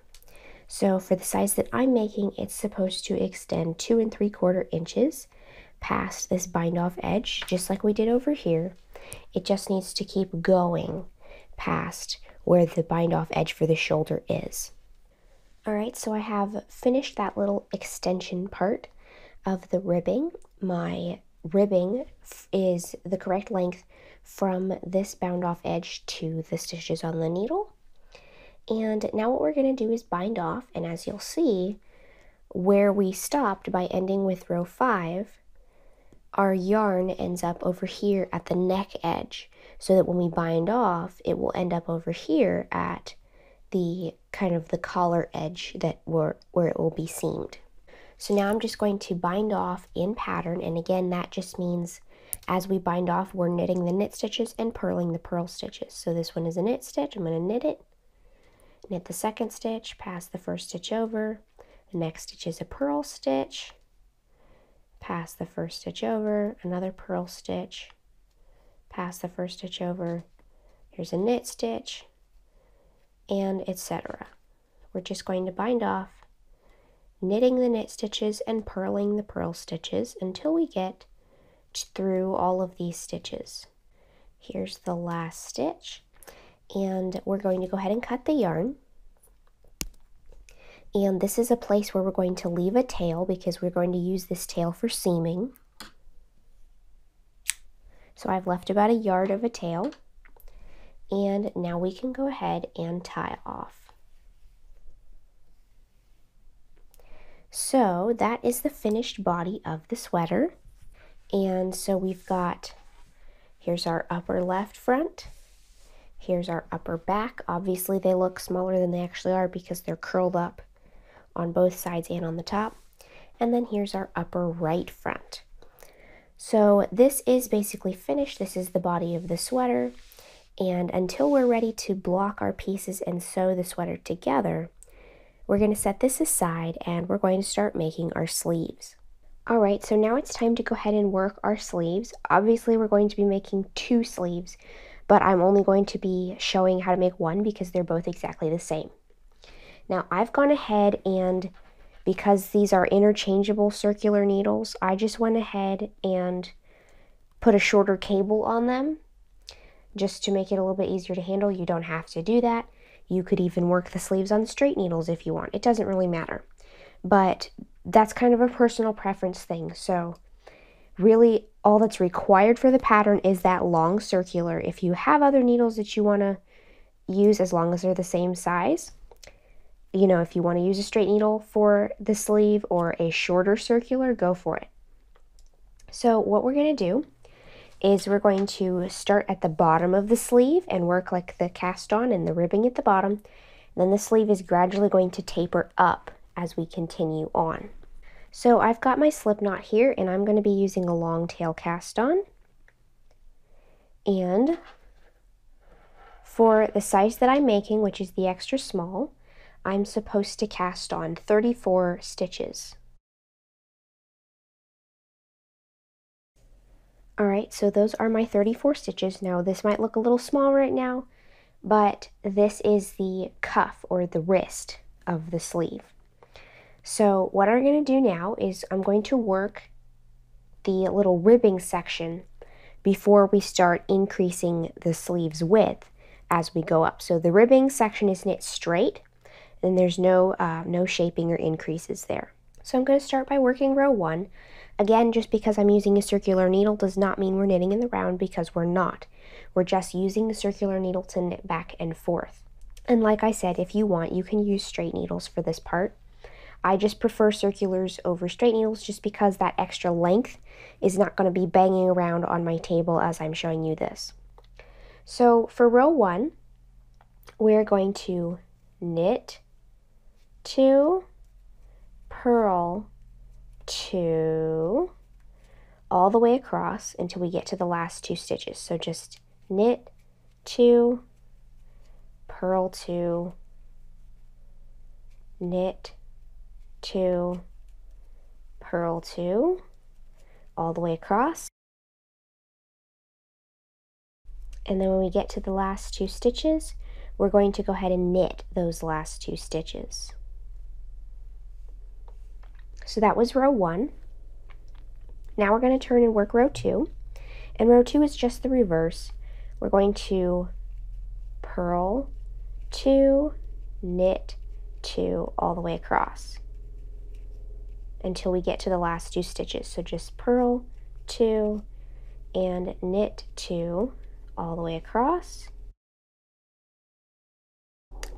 So for the size that I'm making, it's supposed to extend 2 3/4 inches past this bind off edge, just like we did over here. It just needs to keep going past where the bind off edge for the shoulder is. All right, so I have finished that little extension part of the ribbing. My ribbing is the correct length from this bound off edge to the stitches on the needle. And now what we're going to do is bind off, and as you'll see, where we stopped by ending with row 5, our yarn ends up over here at the neck edge, so that when we bind off, it will end up over here at the kind of the collar edge that where it will be seamed. So now I'm just going to bind off in pattern, and again, that just means as we bind off, we're knitting the knit stitches and purling the purl stitches. So this one is a knit stitch, I'm going to knit it, knit the second stitch, pass the first stitch over, the next stitch is a purl stitch, pass the first stitch over, another purl stitch, pass the first stitch over, here's a knit stitch, and etc. We're just going to bind off, knitting the knit stitches and purling the purl stitches until we get through all of these stitches. Here's the last stitch, and we're going to go ahead and cut the yarn. And this is a place where we're going to leave a tail because we're going to use this tail for seaming. So I've left about a yard of a tail, and now we can go ahead and tie off. So that is the finished body of the sweater. And so we've got, here's our upper left front, here's our upper back. Obviously they look smaller than they actually are because they're curled up on both sides and on the top. And then here's our upper right front. So this is basically finished. This is the body of the sweater. And until we're ready to block our pieces and sew the sweater together, we're going to set this aside and we're going to start making our sleeves. All right, so now it's time to go ahead and work our sleeves. Obviously, we're going to be making 2 sleeves, but I'm only going to be showing how to make one because they're both exactly the same. Now, I've gone ahead and, because these are interchangeable circular needles, I just went ahead and put a shorter cable on them just to make it a little bit easier to handle. You don't have to do that. You could even work the sleeves on straight needles if you want. It doesn't really matter, but that's kind of a personal preference thing. So really all that's required for the pattern is that long circular. If you have other needles that you want to use, as long as they're the same size, you know, if you want to use a straight needle for the sleeve or a shorter circular, go for it. So what we're going to do is we're going to start at the bottom of the sleeve and work like the cast on and the ribbing at the bottom. And then the sleeve is gradually going to taper up as we continue on. So I've got my slip knot here, and I'm going to be using a long tail cast on. And for the size that I'm making, which is the extra small, I'm supposed to cast on 34 stitches. All right, so those are my 34 stitches. Now this might look a little small right now, but this is the cuff or the wrist of the sleeve. So what I'm gonna do now is I'm going to work the little ribbing section before we start increasing the sleeve's width as we go up. So the ribbing section is knit straight, and there's no shaping or increases there. So I'm going to start by working row one. Again, just because I'm using a circular needle does not mean we're knitting in the round, because we're not. We're just using the circular needle to knit back and forth. And like I said, if you want, you can use straight needles for this part. I just prefer circulars over straight needles just because that extra length is not going to be banging around on my table as I'm showing you this. So for row one, we're going to knit two, purl two, all the way across until we get to the last two stitches. So just knit two, purl two, knit two, purl two, all the way across. And then when we get to the last two stitches, we're going to go ahead and knit those last two stitches. So that was row one. Now we're going to turn and work row two. And row two is just the reverse. We're going to purl two, knit two, all the way across until we get to the last two stitches. So just purl two and knit two all the way across.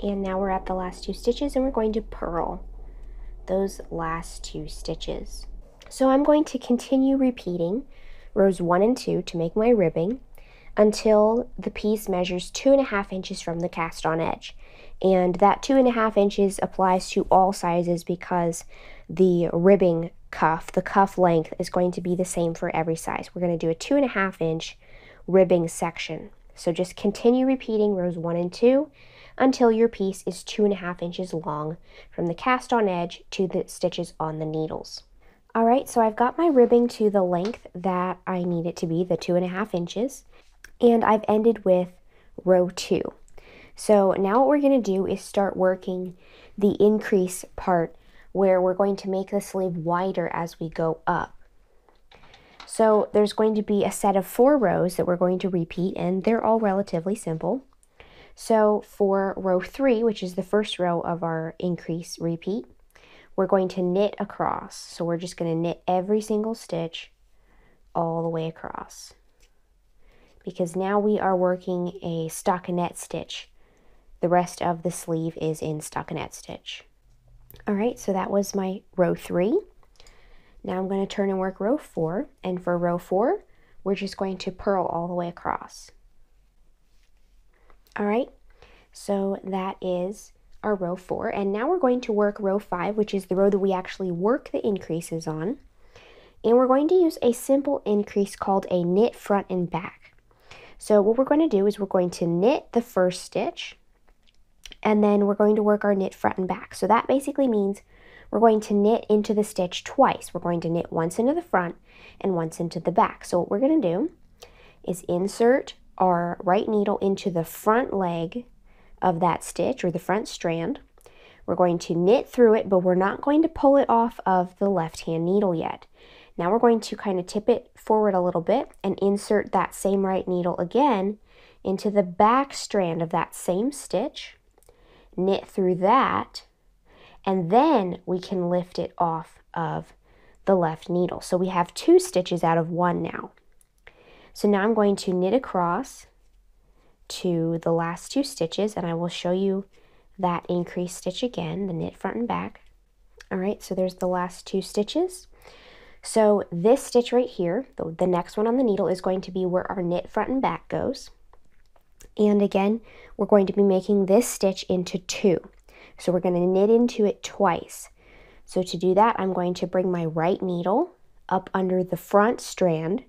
And now we're at the last two stitches, and we're going to purl those last two stitches. So I'm going to continue repeating rows one and two to make my ribbing until the piece measures 2.5 inches from the cast on edge. And that 2.5 inches applies to all sizes because the ribbing cuff, the cuff length, is going to be the same for every size. We're going to do a 2.5 inch ribbing section. So just continue repeating rows one and two until your piece is 2.5 inches long from the cast on edge to the stitches on the needles. All right, so I've got my ribbing to the length that I need it to be, the 2.5 inches, and I've ended with row two. So now what we're going to do is start working the increase part, where we're going to make the sleeve wider as we go up. So there's going to be a set of 4 rows that we're going to repeat, and they're all relatively simple. So for row 3, which is the first row of our increase repeat, we're going to knit across. So we're just going to knit every single stitch all the way across, because now we are working a stockinette stitch. The rest of the sleeve is in stockinette stitch. All right, so that was my row 3. Now I'm going to turn and work row 4, and for row 4, we're just going to purl all the way across. All right, so that is our row 4, and now we're going to work row 5, which is the row that we actually work the increases on, and we're going to use a simple increase called a knit front and back. So what we're going to do is we're going to knit the first stitch, and then we're going to work our knit front and back. So that basically means we're going to knit into the stitch twice. We're going to knit once into the front and once into the back. So what we're going to do is insert our right needle into the front leg of that stitch, or the front strand. We're going to knit through it, but we're not going to pull it off of the left-hand needle yet. Now we're going to kind of tip it forward a little bit and insert that same right needle again into the back strand of that same stitch, knit through that, and then we can lift it off of the left needle. So we have 2 stitches out of 1 now. So now I'm going to knit across to the last 2 stitches, and I will show you that increase stitch again, the knit front and back. All right, so there's the last 2 stitches. So this stitch right here, the next one on the needle, is going to be where our knit front and back goes. And again, we're going to be making this stitch into 2. So we're going to knit into it twice. So to do that, I'm going to bring my right needle up under the front strand,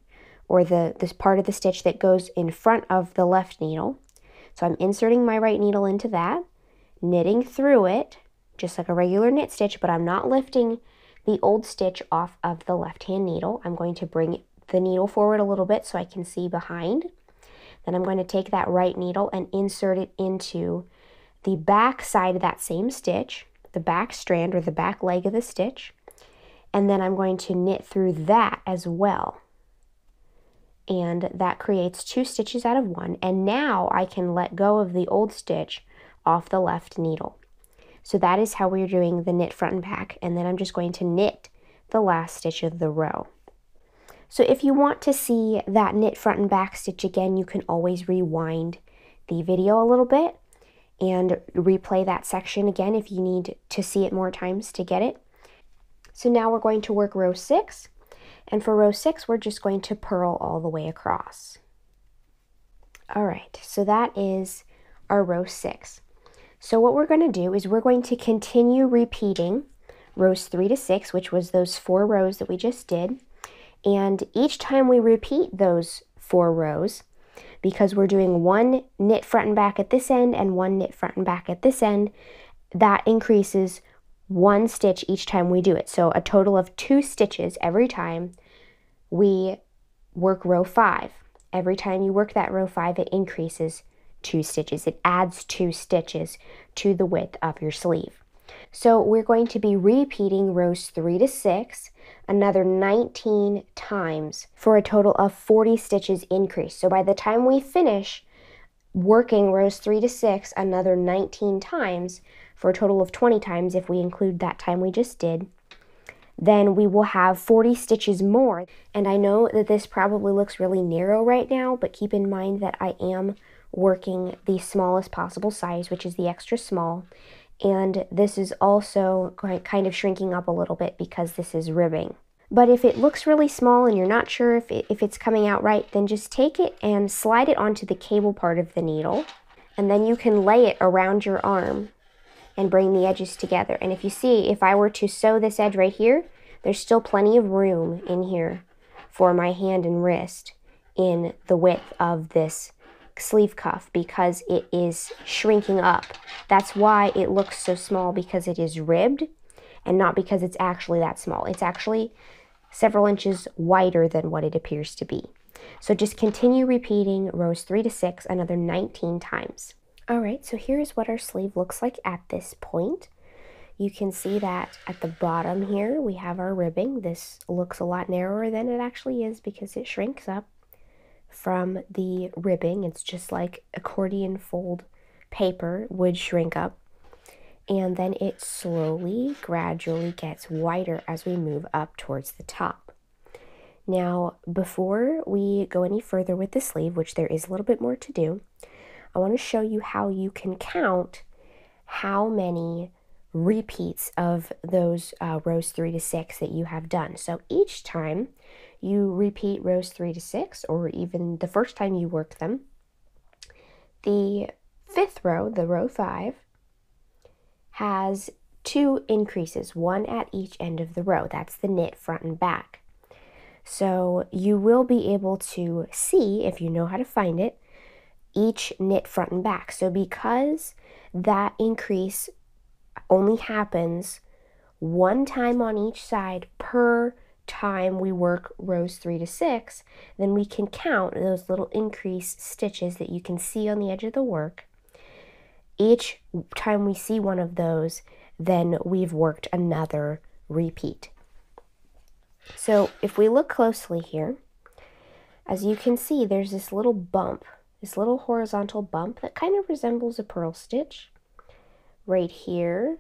or this part of the stitch that goes in front of the left needle. So I'm inserting my right needle into that, knitting through it, just like a regular knit stitch, but I'm not lifting the old stitch off of the left-hand needle. I'm going to bring the needle forward a little bit so I can see behind. Then I'm going to take that right needle and insert it into the back side of that same stitch, the back strand or the back leg of the stitch, and then I'm going to knit through that as well, and that creates two stitches out of one, and now I can let go of the old stitch off the left needle. So that is how we're doing the knit front and back, and then I'm just going to knit the last stitch of the row. So if you want to see that knit front and back stitch again, you can always rewind the video a little bit and replay that section again if you need to see it more times to get it. So now we're going to work row 6, and for row 6 we're just going to purl all the way across. Alright, so that is our row 6. So what we're going to do is we're going to continue repeating rows 3 to 6, which was those 4 rows that we just did, and each time we repeat those 4 rows, because we're doing one knit front and back at this end and one knit front and back at this end, that increases one stitch each time we do it. So a total of 2 stitches every time we work row 5. Every time you work that row 5, it increases 2 stitches. It adds 2 stitches to the width of your sleeve. So we're going to be repeating rows 3 to 6 another 19 times for a total of 40 stitches increase. So by the time we finish working rows 3 to 6 another 19 times for a total of 20 times if we include that time we just did, then we will have 40 stitches more. And I know that this probably looks really narrow right now, but keep in mind that I am working the smallest possible size, which is the extra small. And this is also kind of shrinking up a little bit because this is ribbing. But if it looks really small and you're not sure if it's coming out right, then just take it and slide it onto the cable part of the needle, and then you can lay it around your arm and bring the edges together. And if you see, if I were to sew this edge right here, there's still plenty of room in here for my hand and wrist in the width of this sleeve cuff because it is shrinking up. That's why it looks so small, because it is ribbed and not because it's actually that small. It's actually several inches wider than what it appears to be. So just continue repeating rows 3 to 6 another 19 times. Alright, so here is what our sleeve looks like at this point. You can see that at the bottom here we have our ribbing. This looks a lot narrower than it actually is because it shrinks up from the ribbing. It's just like accordion fold paper would shrink up, and then it slowly, gradually gets wider as we move up towards the top. Now, before we go any further with the sleeve, which there is a little bit more to do, I want to show you how you can count how many repeats of those rows 3 to 6 that you have done. So each time you repeat rows 3 to 6, or even the first time you worked them, the 5th row, the row 5, has 2 increases, one at each end of the row. That's the knit front and back. So you will be able to see, if you know how to find it, each knit front and back. So because that increase only happens one time on each side per time we work rows 3 to 6, then we can count those little increase stitches that you can see on the edge of the work. Each time we see one of those, then we've worked another repeat. So if we look closely here, as you can see, there's this little bump, this little horizontal bump that kind of resembles a purl stitch right here,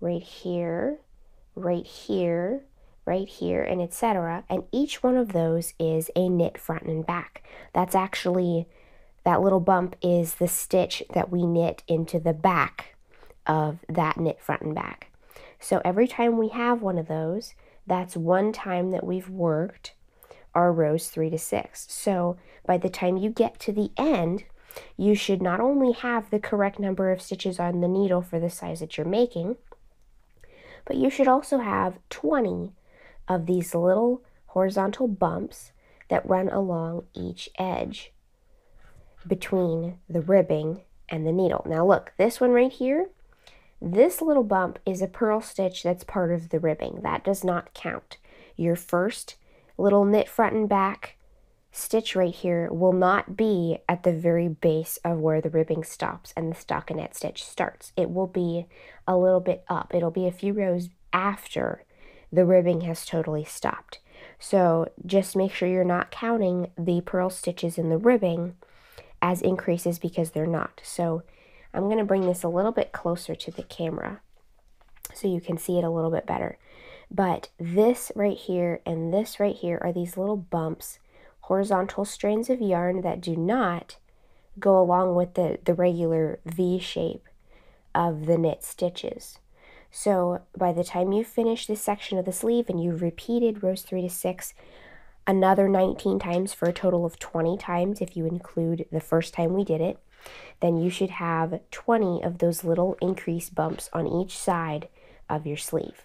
right here, right here, right here, and etc. And each one of those is a knit front and back. That's actually, that little bump is the stitch that we knit into the back of that knit front and back. So every time we have one of those, that's one time that we've worked our rows 3 to 6. So by the time you get to the end, you should not only have the correct number of stitches on the needle for the size that you're making, but you should also have 20 of these little horizontal bumps that run along each edge between the ribbing and the needle. Now look, this one right here, this little bump is a purl stitch that's part of the ribbing. That does not count. Your first little knit front and back stitch right here will not be at the very base of where the ribbing stops and the stockinette stitch starts. It will be a little bit up. It'll be a few rows after the ribbing has totally stopped. So just make sure you're not counting the purl stitches in the ribbing as increases, because they're not. So I'm going to bring this a little bit closer to the camera so you can see it a little bit better. But this right here and this right here are these little bumps, horizontal strands of yarn that do not go along with the regular V shape of the knit stitches. So by the time you finish this section of the sleeve and you've repeated rows 3 to 6 another 19 times for a total of 20 times if you include the first time we did it, then you should have 20 of those little increase bumps on each side of your sleeve.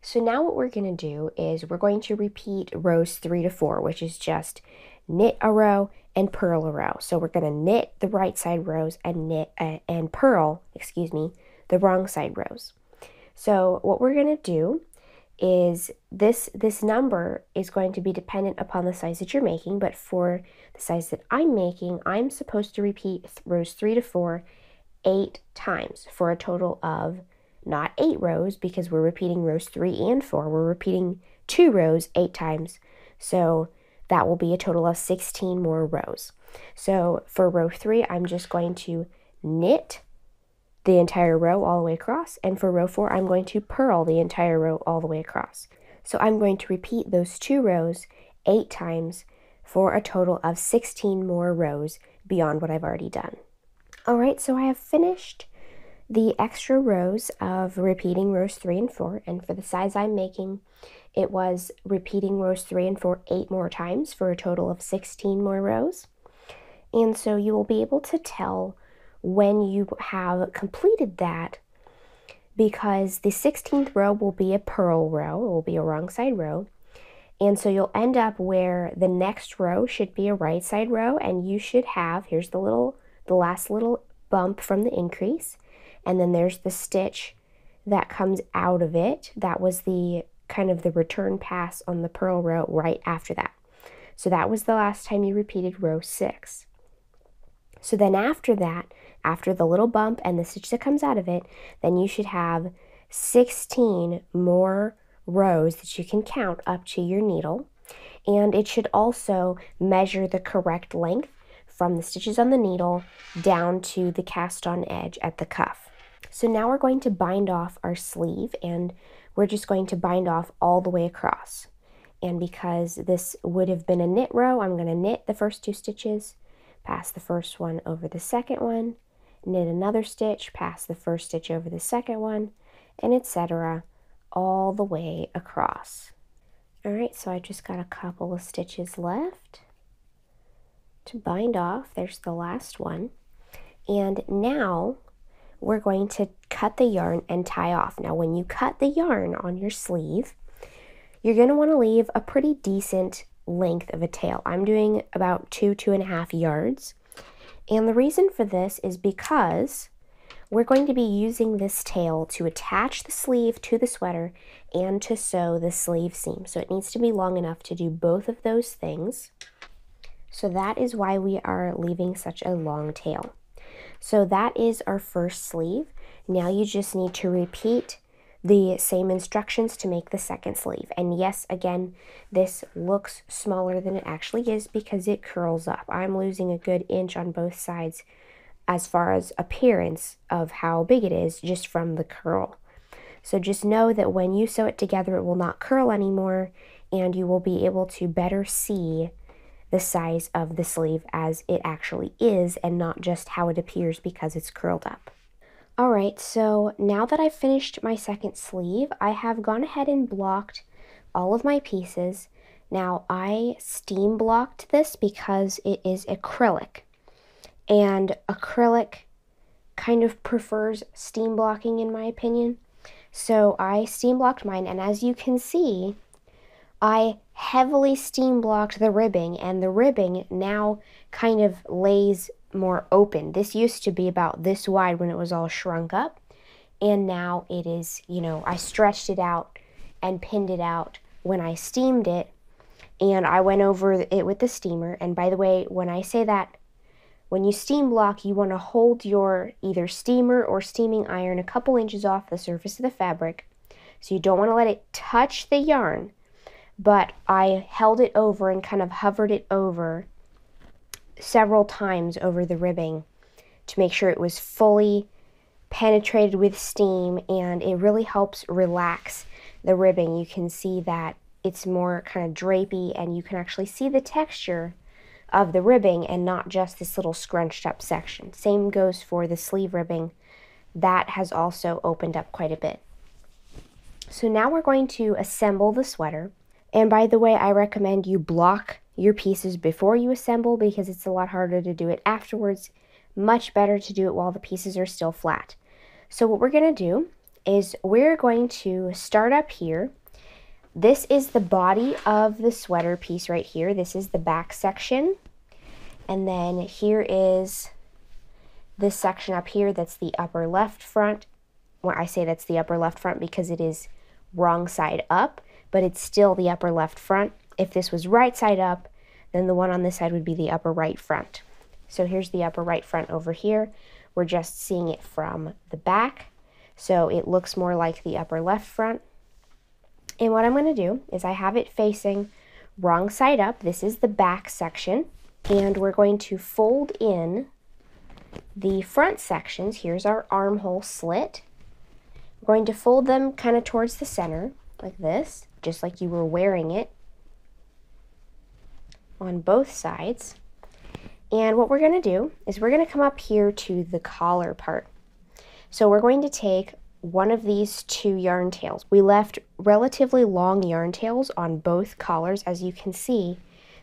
So now what we're going to do is we're going to repeat rows 3 to 4, which is just knit a row and purl a row. So we're going to knit the right side rows and purl the wrong side rows. So what we're going to do is this number is going to be dependent upon the size that you're making, but for the size that I'm making, I'm supposed to repeat rows 3 to 4 8 times for a total of not 8 rows, because we're repeating rows 3 and 4. We're repeating 2 rows 8 times, so that will be a total of 16 more rows. So for row 3, I'm just going to knit the entire row all the way across, and for row 4, I'm going to purl the entire row all the way across. So I'm going to repeat those 2 rows 8 times for a total of 16 more rows beyond what I've already done. Alright, so I have finished the extra rows of repeating rows 3 and 4, and for the size I'm making, it was repeating rows 3 and 4 8 more times for a total of 16 more rows. And so you will be able to tell when you have completed that, because the 16th row will be a purl row, it will be a wrong side row, and so you'll end up where the next row should be a right side row, and you should have, here's the last little bump from the increase, and then there's the stitch that comes out of it. That was the kind of the return pass on the purl row right after that. So that was the last time you repeated row 6. So then after that, after the little bump and the stitch that comes out of it, then you should have 16 more rows that you can count up to your needle. And it should also measure the correct length from the stitches on the needle down to the cast on edge at the cuff. So now we're going to bind off our sleeve, and we're just going to bind off all the way across. And because this would have been a knit row, I'm going to knit the first 2 stitches, pass the first one over the second one, knit another stitch, pass the first stitch over the second one, and etc. all the way across. Alright, so I just got a couple of stitches left to bind off. There's the last one. And now we're going to cut the yarn and tie off. Now when you cut the yarn on your sleeve, you're going to want to leave a pretty decent length of a tail. I'm doing about 2.5 yards, and the reason for this is because we're going to be using this tail to attach the sleeve to the sweater and to sew the sleeve seam, so it needs to be long enough to do both of those things. So that is why we are leaving such a long tail. So that is our first sleeve. Now you just need to repeat the same instructions to make the second sleeve. And yes, again, this looks smaller than it actually is because it curls up. I'm losing a good inch on both sides as far as appearance of how big it is just from the curl. So just know that when you sew it together, it will not curl anymore, and you will be able to better see the size of the sleeve as it actually is and not just how it appears because it's curled up. Alright, so now that I've finished my second sleeve, I have gone ahead and blocked all of my pieces. Now, I steam blocked this because it is acrylic, and acrylic kind of prefers steam blocking in my opinion. So I steam blocked mine, and as you can see, I heavily steam blocked the ribbing, and the ribbing now kind of lays more open. This used to be about this wide when it was all shrunk up, and now it is, you know, I stretched it out and pinned it out when I steamed it, and I went over it with the steamer. And by the way, when I say that, when you steam block, you want to hold your either steamer or steaming iron a couple inches off the surface of the fabric, so you don't want to let it touch the yarn. but I held it over and kind of hovered it over several times over the ribbing to make sure it was fully penetrated with steam, and it really helps relax the ribbing. You can see that it's more kind of drapey, and you can actually see the texture of the ribbing and not just this little scrunched up section. Same goes for the sleeve ribbing. That has also opened up quite a bit. So now we're going to assemble the sweater. And by the way, I recommend you block your pieces before you assemble because it's a lot harder to do it afterwards. Much better to do it while the pieces are still flat. So what we're going to do is we're going to start up here. This is the body of the sweater piece right here. This is the back section. And then here is this section up here. That's the upper left front. Well, I say that's the upper left front because it is wrong side up, but it's still the upper left front. If this was right side up, then the one on this side would be the upper right front. So here's the upper right front over here. We're just seeing it from the back, so it looks more like the upper left front. And what I'm going to do is I have it facing wrong side up. This is the back section, and we're going to fold in the front sections. Here's our armhole slit. I'm going to fold them kind of towards the center like this, just like you were wearing it on both sides. And what we're going to do is we're going to come up here to the collar part. So we're going to take one of these two yarn tails. We left relatively long yarn tails on both collars. As you can see,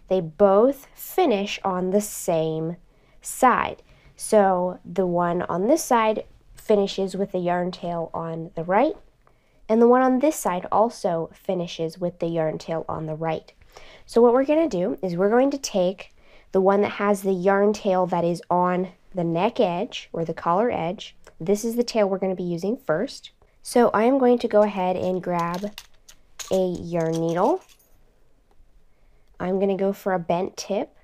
they both finish on the same side. So the one on this side finishes with the yarn tail on the right, and the one on this side also finishes with the yarn tail on the right. So what we're going to do is we're going to take the one that has the yarn tail that is on the neck edge or the collar edge. This is the tail we're going to be using first. So I am going to go ahead and grab a yarn needle. I'm going to go for a bent tip,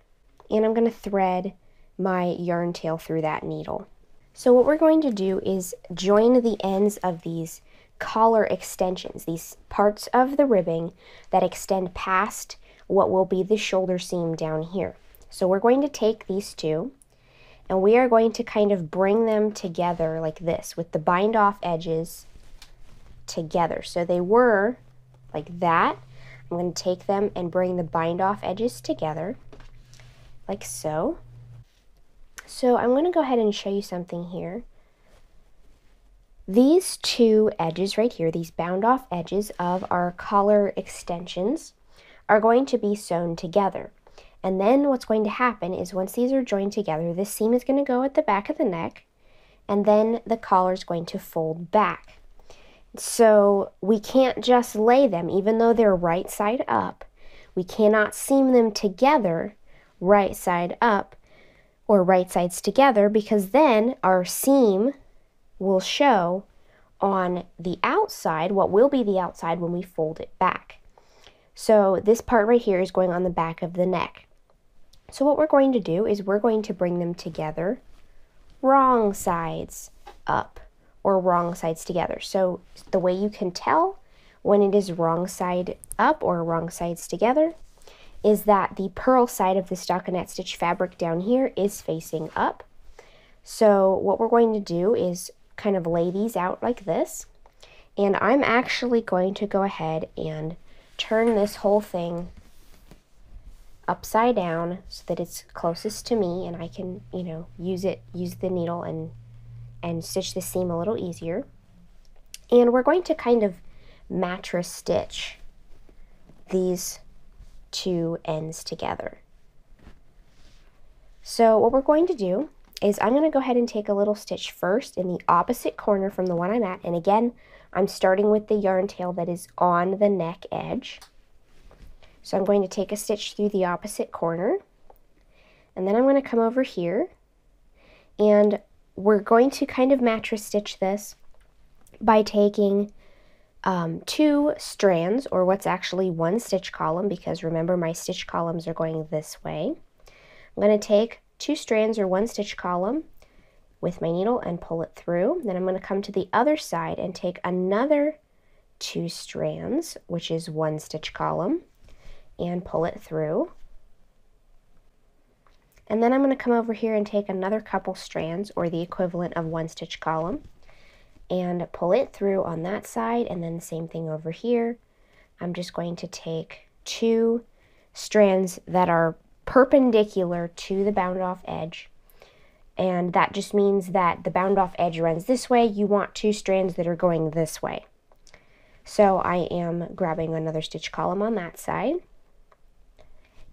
and I'm going to thread my yarn tail through that needle. So what we're going to do is join the ends of these collar extensions, these parts of the ribbing that extend past what will be the shoulder seam down here. So we're going to take these two, and we are going to kind of bring them together like this with the bind off edges together. So they were like that. I'm going to take them and bring the bind off edges together like so. So I'm going to go ahead and show you something here. These two edges right here, these bound off edges of our collar extensions, are going to be sewn together. And then what's going to happen is once these are joined together, this seam is going to go at the back of the neck, and then the collar is going to fold back. So we can't just lay them, even though they're right side up. We cannot seam them together right side up or right sides together, because then our seam will show on the outside, what will be the outside when we fold it back. So this part right here is going on the back of the neck. So what we're going to do is we're going to bring them together wrong sides up or wrong sides together. So the way you can tell when it is wrong side up or wrong sides together is that the purl side of the stockinette stitch fabric down here is facing up. So what we're going to do is kind of lay these out like this, and I'm actually going to go ahead and turn this whole thing upside down so that it's closest to me and I can, you know, use the needle and stitch the seam a little easier. And we're going to kind of mattress stitch these two ends together. So what we're going to do is I'm going to go ahead and take a little stitch first in the opposite corner from the one I'm at. And again, I'm starting with the yarn tail that is on the neck edge. So I'm going to take a stitch through the opposite corner, and then I'm going to come over here, and we're going to kind of mattress stitch this by taking two strands, or what's actually one stitch column, because remember my stitch columns are going this way. I'm going to take two strands or one stitch column with my needle and pull it through. Then I'm going to come to the other side and take another two strands, which is one stitch column, and pull it through. And then I'm going to come over here and take another couple strands, or the equivalent of one stitch column, and pull it through on that side, and then the same thing over here. I'm just going to take two strands that are perpendicular to the bound off edge, and that just means that the bound off edge runs this way. You want two strands that are going this way. So I am grabbing another stitch column on that side,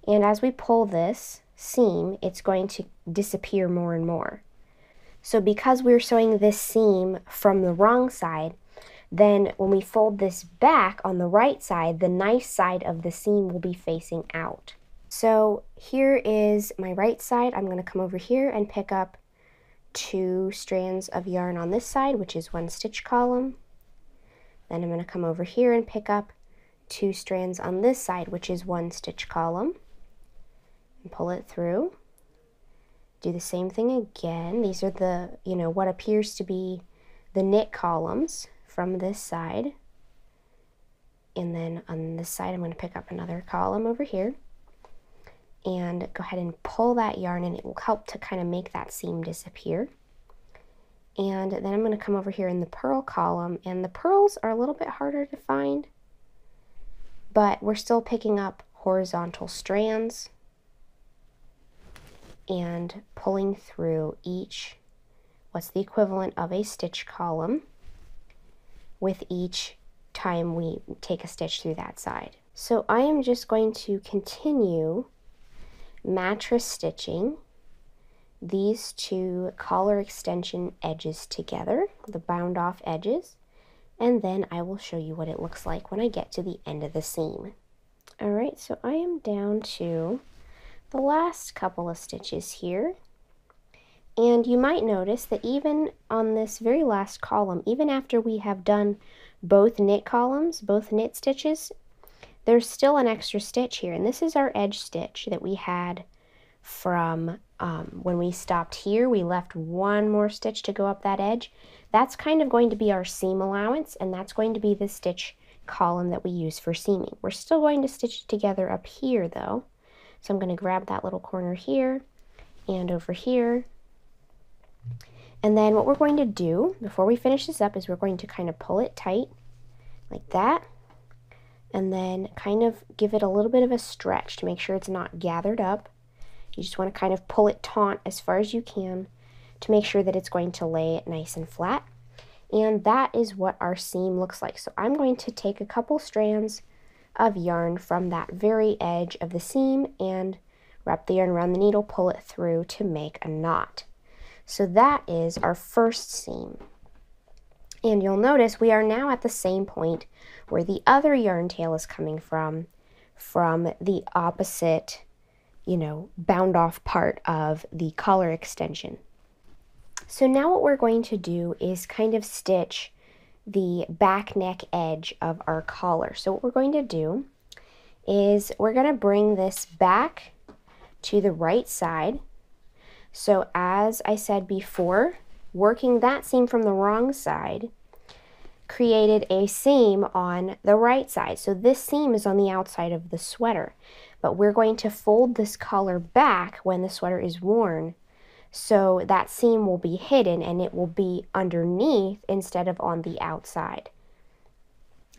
and as we pull this seam, it's going to disappear more and more. So because we're sewing this seam from the wrong side, then when we fold this back on the right side, the nice side of the seam will be facing out. So here is my right side. I'm going to come over here and pick up two strands of yarn on this side, which is one stitch column. Then I'm going to come over here and pick up two strands on this side, which is one stitch column, and pull it through. Do the same thing again. These are the, you know, what appears to be the knit columns from this side. And then on this side, I'm going to pick up another column over here and go ahead and pull that yarn, and it will help to kind of make that seam disappear. And then I'm going to come over here in the purl column, and the purls are a little bit harder to find, but we're still picking up horizontal strands and pulling through each, what's the equivalent of a stitch column, with each time we take a stitch through that side. So I am just going to continue mattress stitching these two collar extension edges together, the bound off edges, and then I will show you what it looks like when I get to the end of the seam. All right, so I am down to the last couple of stitches here, and you might notice that even on this very last column, even after we have done both knit columns, both knit stitches, there's still an extra stitch here, and this is our edge stitch that we had from when we stopped here. We left one more stitch to go up that edge. That's kind of going to be our seam allowance, and that's going to be the stitch column that we use for seaming. We're still going to stitch together up here though. So I'm going to grab that little corner here and over here. And then what we're going to do before we finish this up is we're going to kind of pull it tight like that, and then kind of give it a little bit of a stretch to make sure it's not gathered up. You just want to kind of pull it taut as far as you can to make sure that it's going to lay nice and flat. And that is what our seam looks like. So I'm going to take a couple strands of yarn from that very edge of the seam and wrap the yarn around the needle, pull it through to make a knot. So that is our first seam. And you'll notice we are now at the same point where the other yarn tail is coming from the opposite, you know, bound off part of the collar extension. So now what we're going to do is kind of stitch the back neck edge of our collar. So what we're going to do is we're going to bring this back to the right side. So as I said before, working that seam from the wrong side created a seam on the right side. So this seam is on the outside of the sweater, but we're going to fold this collar back when the sweater is worn, so that seam will be hidden and it will be underneath instead of on the outside.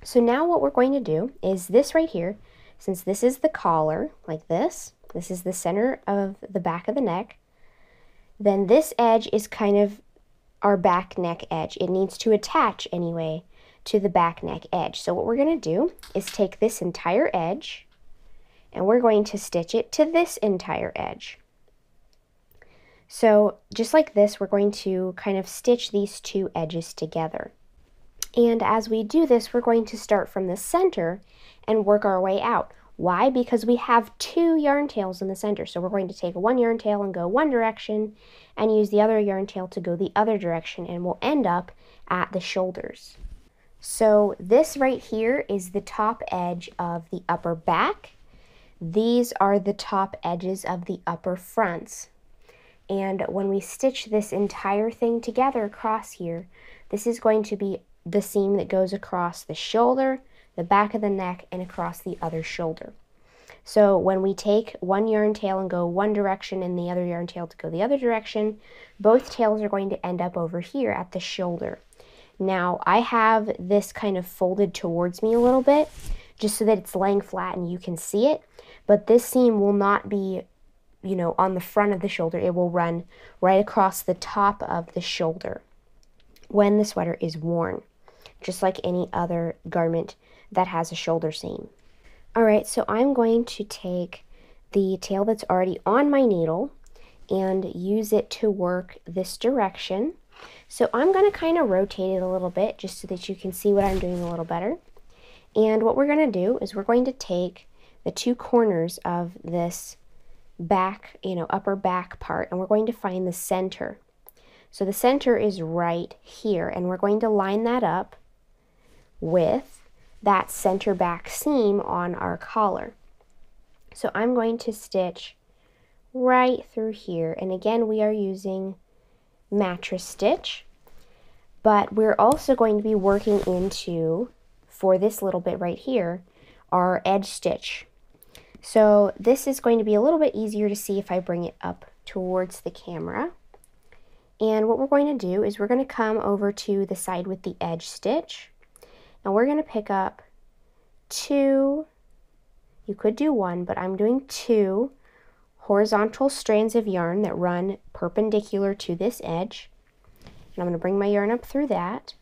So now what we're going to do is this right here, since this is the collar, like this is the center of the back of the neck, then this edge is kind of our back neck edge. It needs to attach anyway to the back neck edge. So what we're going to do is take this entire edge and we're going to stitch it to this entire edge. So just like this, we're going to kind of stitch these two edges together. And as we do this, we're going to start from the center and work our way out. Why? Because we have two yarn tails in the center. So we're going to take one yarn tail and go one direction and use the other yarn tail to go the other direction, and we'll end up at the shoulders. So this right here is the top edge of the upper back. These are the top edges of the upper fronts. And when we stitch this entire thing together across here, this is going to be the seam that goes across the shoulder, the back of the neck, and across the other shoulder. So when we take one yarn tail and go one direction and the other yarn tail to go the other direction, both tails are going to end up over here at the shoulder. Now I have this kind of folded towards me a little bit just so that it's laying flat and you can see it, but this seam will not be, you know, on the front of the shoulder. It will run right across the top of the shoulder when the sweater is worn, just like any other garment that has a shoulder seam. All right, so I'm going to take the tail that's already on my needle and use it to work this direction. So I'm going to kind of rotate it a little bit just so that you can see what I'm doing a little better. And what we're going to do is we're going to take the two corners of this back, you know, upper back part, and we're going to find the center. So the center is right here, and we're going to line that up with that center back seam on our collar. So I'm going to stitch right through here, and again we are using mattress stitch, but we're also going to be working into, for this little bit right here, our edge stitch. So this is going to be a little bit easier to see if I bring it up towards the camera. And what we're going to do is we're going to come over to the side with the edge stitch, and we're going to pick up two, you could do one, but I'm doing two horizontal strands of yarn that run perpendicular to this edge. And I'm going to bring my yarn up through that.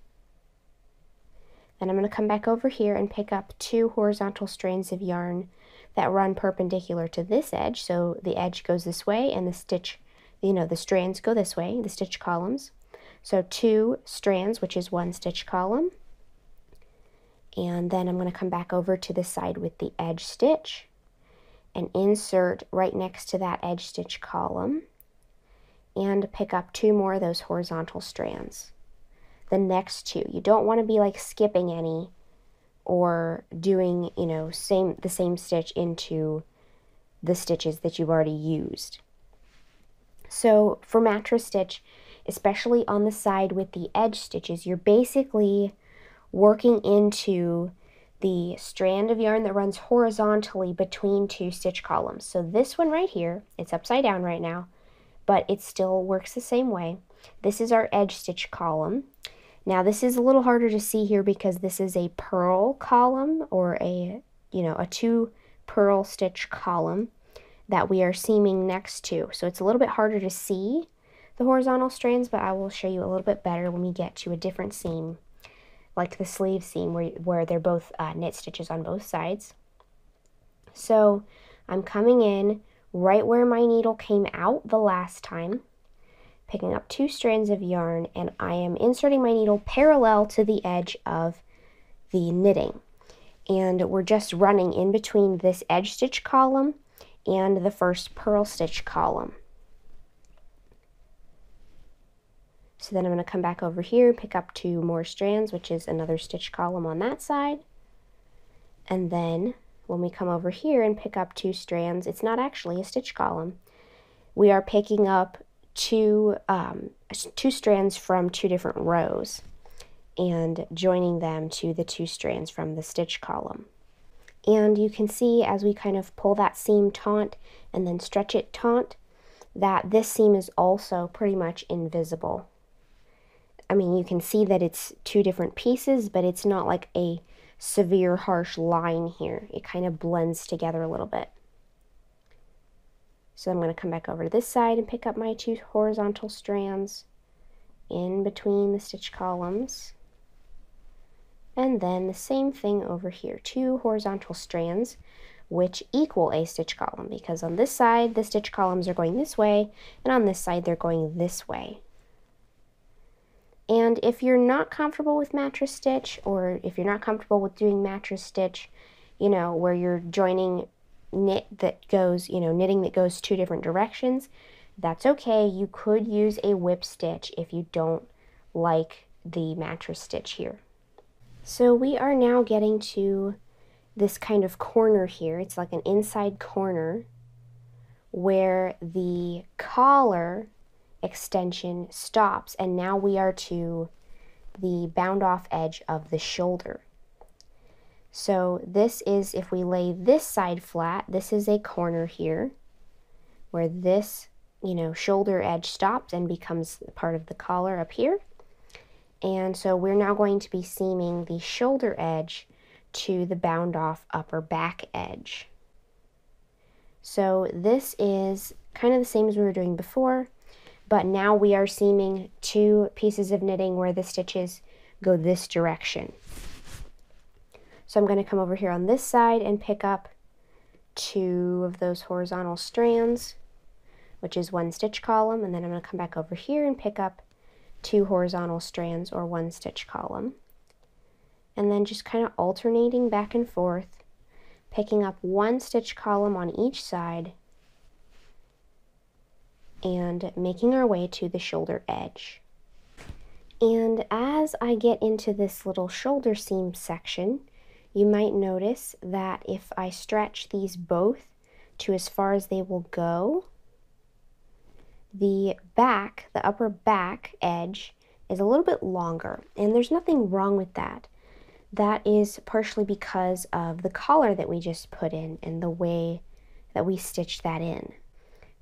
Then I'm going to come back over here and pick up two horizontal strands of yarn that run perpendicular to this edge. So the edge goes this way and the stitch, you know, the strands go this way, the stitch columns. So two strands, which is one stitch column. And then I'm going to come back over to the side with the edge stitch and insert right next to that edge stitch column and pick up two more of those horizontal strands. The next two, you don't want to be like skipping any or doing, you know, the same stitch into the stitches that you've already used. So for mattress stitch, especially on the side with the edge stitches, you're basically working into the strand of yarn that runs horizontally between two stitch columns. So this one right here, it's upside down right now, but it still works the same way. This is our edge stitch column. Now this is a little harder to see here because this is a purl column, or a, you know, a two purl stitch column that we are seaming next to. So it's a little bit harder to see the horizontal strands, but I will show you a little bit better when we get to a different seam, like the sleeve seam where they're both knit stitches on both sides. So I'm coming in right where my needle came out the last time, picking up two strands of yarn, and I am inserting my needle parallel to the edge of the knitting. And we're just running in between this edge stitch column and the first purl stitch column. So then I'm going to come back over here, pick up two more strands, which is another stitch column on that side. And then when we come over here and pick up two strands, it's not actually a stitch column. We are picking up two strands from two different rows and joining them to the two strands from the stitch column. And you can see as we kind of pull that seam taut and then stretch it taut, that this seam is also pretty much invisible. I mean, you can see that it's two different pieces, but it's not like a severe, harsh line here. It kind of blends together a little bit. So I'm going to come back over to this side and pick up my two horizontal strands in between the stitch columns. And then the same thing over here, two horizontal strands, which equal a stitch column, because on this side, the stitch columns are going this way, and on this side, they're going this way. And if you're not comfortable with mattress stitch, or if you're not comfortable with doing mattress stitch, you know, where you're joining knitting that goes two different directions, that's okay. You could use a whip stitch if you don't like the mattress stitch here. So we are now getting to this kind of corner here. It's like an inside corner where the collar extension stops, and now we are to the bound off edge of the shoulder. So this is, if we lay this side flat, this is a corner here where this, you know, shoulder edge stops and becomes part of the collar up here. And so we're now going to be seaming the shoulder edge to the bound off upper back edge. So this is kind of the same as we were doing before, but now we are seaming two pieces of knitting where the stitches go this direction. So I'm going to come over here on this side and pick up two of those horizontal strands, which is one stitch column, and then I'm going to come back over here and pick up two horizontal strands or one stitch column, and then just kind of alternating back and forth, picking up one stitch column on each side and making our way to the shoulder edge. And as I get into this little shoulder seam section, you might notice that if I stretch these both to as far as they will go, the back, the upper back edge is a little bit longer, and there's nothing wrong with that. That is partially because of the collar that we just put in and the way that we stitched that in.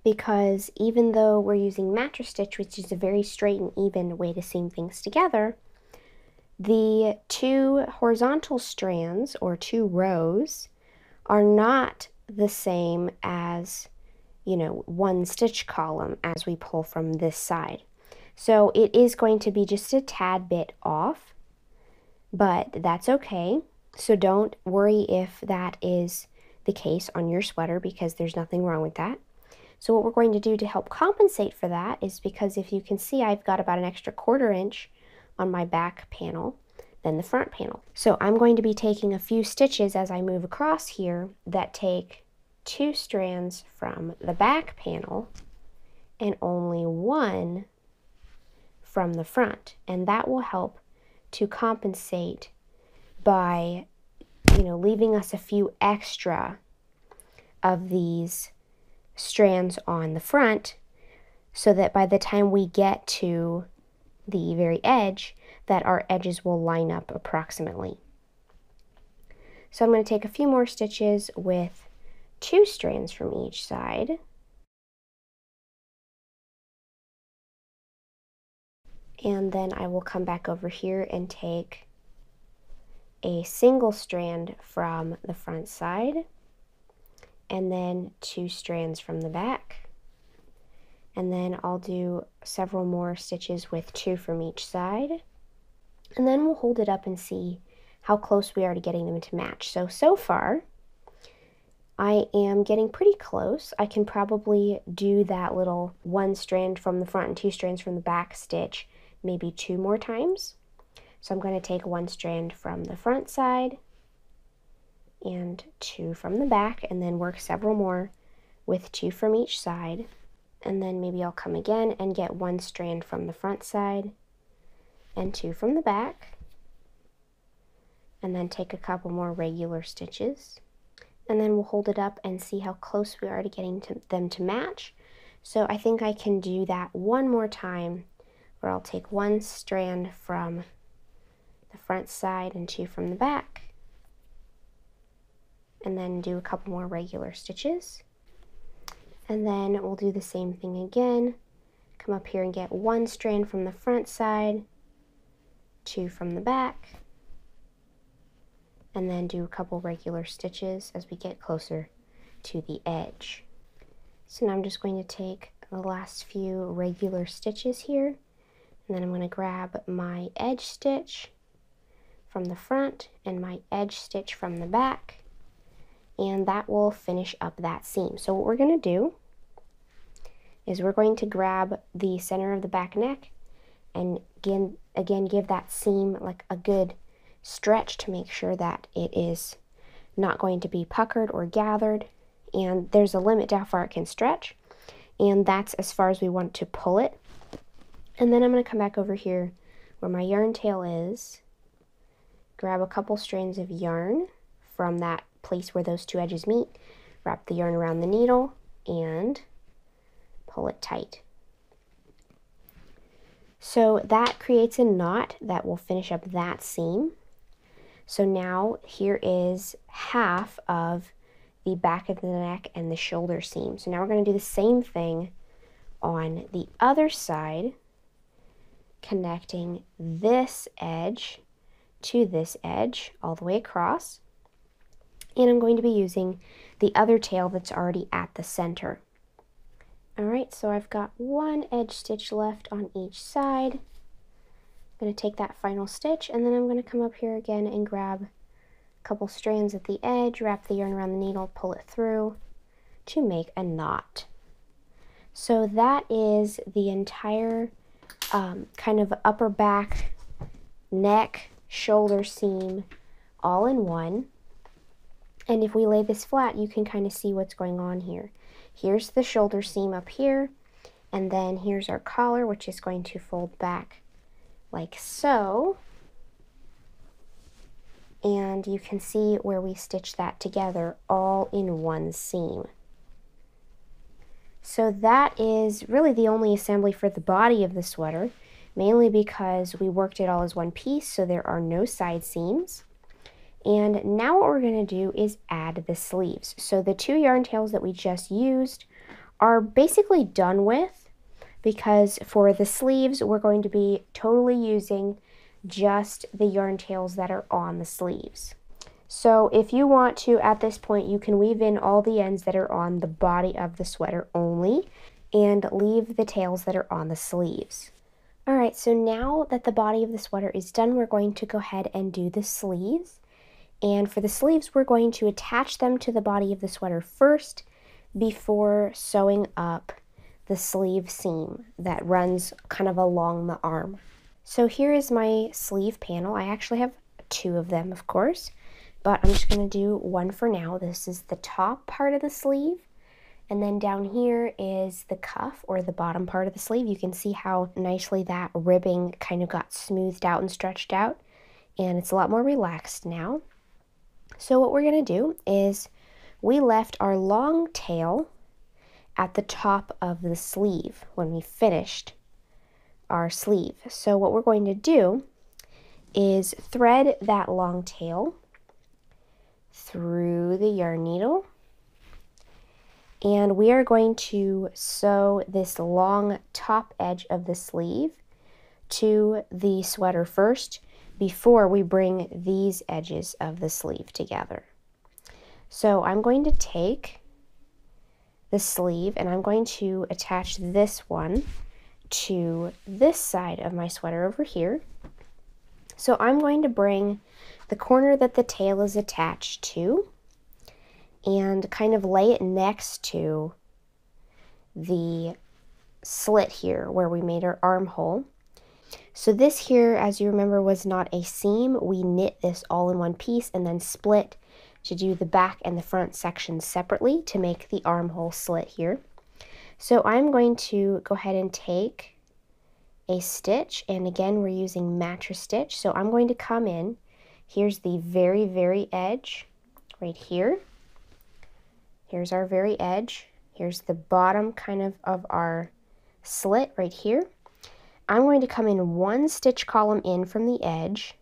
Because even though we're using mattress stitch, which is a very straight and even way to seam things together, the two horizontal strands or two rows are not the same as, you know, one stitch column as we pull from this side. So it is going to be just a tad bit off, but that's okay. So don't worry if that is the case on your sweater, because there's nothing wrong with that. So what we're going to do to help compensate for that is, because if you can see, I've got about an extra 1/4 inch on my back panel than the front panel. So I'm going to be taking a few stitches as I move across here that take two strands from the back panel and only one from the front, and that will help to compensate by, you know, leaving us a few extra of these strands on the front, so that by the time we get to the very edge, that our edges will line up approximately. So I'm going to take a few more stitches with two strands from each side. And then I will come back over here and take a single strand from the front side, and then two strands from the back. And then I'll do several more stitches with two from each side. And then we'll hold it up and see how close we are to getting them to match. So far, I am getting pretty close. I can probably do that little one strand from the front and two strands from the back stitch maybe two more times. So I'm going to take one strand from the front side and two from the back, and then work several more with two from each side. And then maybe I'll come again and get one strand from the front side and two from the back, and then take a couple more regular stitches. And then we'll hold it up and see how close we are to getting them to match. So I think I can do that one more time, where I'll take one strand from the front side and two from the back, and then do a couple more regular stitches. And then we'll do the same thing again. Come up here and get one strand from the front side, two from the back, and then do a couple regular stitches as we get closer to the edge. So now I'm just going to take the last few regular stitches here, and then I'm going to grab my edge stitch from the front and my edge stitch from the back, and that will finish up that seam. So what we're going to do is we're going to grab the center of the back neck and again give that seam like a good stretch to make sure that it is not going to be puckered or gathered. And there's a limit to how far it can stretch, and that's as far as we want to pull it. And then I'm going to come back over here where my yarn tail is, grab a couple strands of yarn from that place where those two edges meet, wrap the yarn around the needle, and pull it tight. So that creates a knot that will finish up that seam. So now here is half of the back of the neck and the shoulder seam. So now we're going to do the same thing on the other side, connecting this edge to this edge all the way across. And I'm going to be using the other tail that's already at the center. All right, so I've got one edge stitch left on each side. I'm going to take that final stitch, and then I'm going to come up here again and grab a couple strands at the edge, wrap the yarn around the needle, pull it through to make a knot. So that is the entire kind of upper back, neck, shoulder seam all in one. And if we lay this flat, you can kind of see what's going on here. Here's the shoulder seam up here, and then here's our collar, which is going to fold back like so. And you can see where we stitch that together all in one seam. So that is really the only assembly for the body of the sweater, mainly because we worked it all as one piece, so there are no side seams. And now what we're going to do is add the sleeves. So the two yarn tails that we just used are basically done with, because for the sleeves we're going to be totally using just the yarn tails that are on the sleeves. So if you want to, at this point, you can weave in all the ends that are on the body of the sweater only and leave the tails that are on the sleeves. All right, so now that the body of the sweater is done, we're going to go ahead and do the sleeves. And for the sleeves, we're going to attach them to the body of the sweater first before sewing up the sleeve seam that runs kind of along the arm. So here is my sleeve panel. I actually have two of them, of course, but I'm just going to do one for now. This is the top part of the sleeve, and then down here is the cuff, or the bottom part of the sleeve. You can see how nicely that ribbing kind of got smoothed out and stretched out, and it's a lot more relaxed now. So what we're going to do is we left our long tail at the top of the sleeve when we finished our sleeve. So what we're going to do is thread that long tail through the yarn needle, and we are going to sew this long top edge of the sleeve to the sweater first before we bring these edges of the sleeve together. So I'm going to take the sleeve and I'm going to attach this one to this side of my sweater over here. So I'm going to bring the corner that the tail is attached to and kind of lay it next to the slit here where we made our armhole. So this here, as you remember, was not a seam. We knit this all in one piece and then split to do the back and the front sections separately to make the armhole slit here. So I'm going to go ahead and take a stitch, and again we're using mattress stitch. So I'm going to come in, here's the very, very edge right here. Here's our very edge. Here's the bottom kind of our slit right here. I'm going to come in one stitch column in from the edge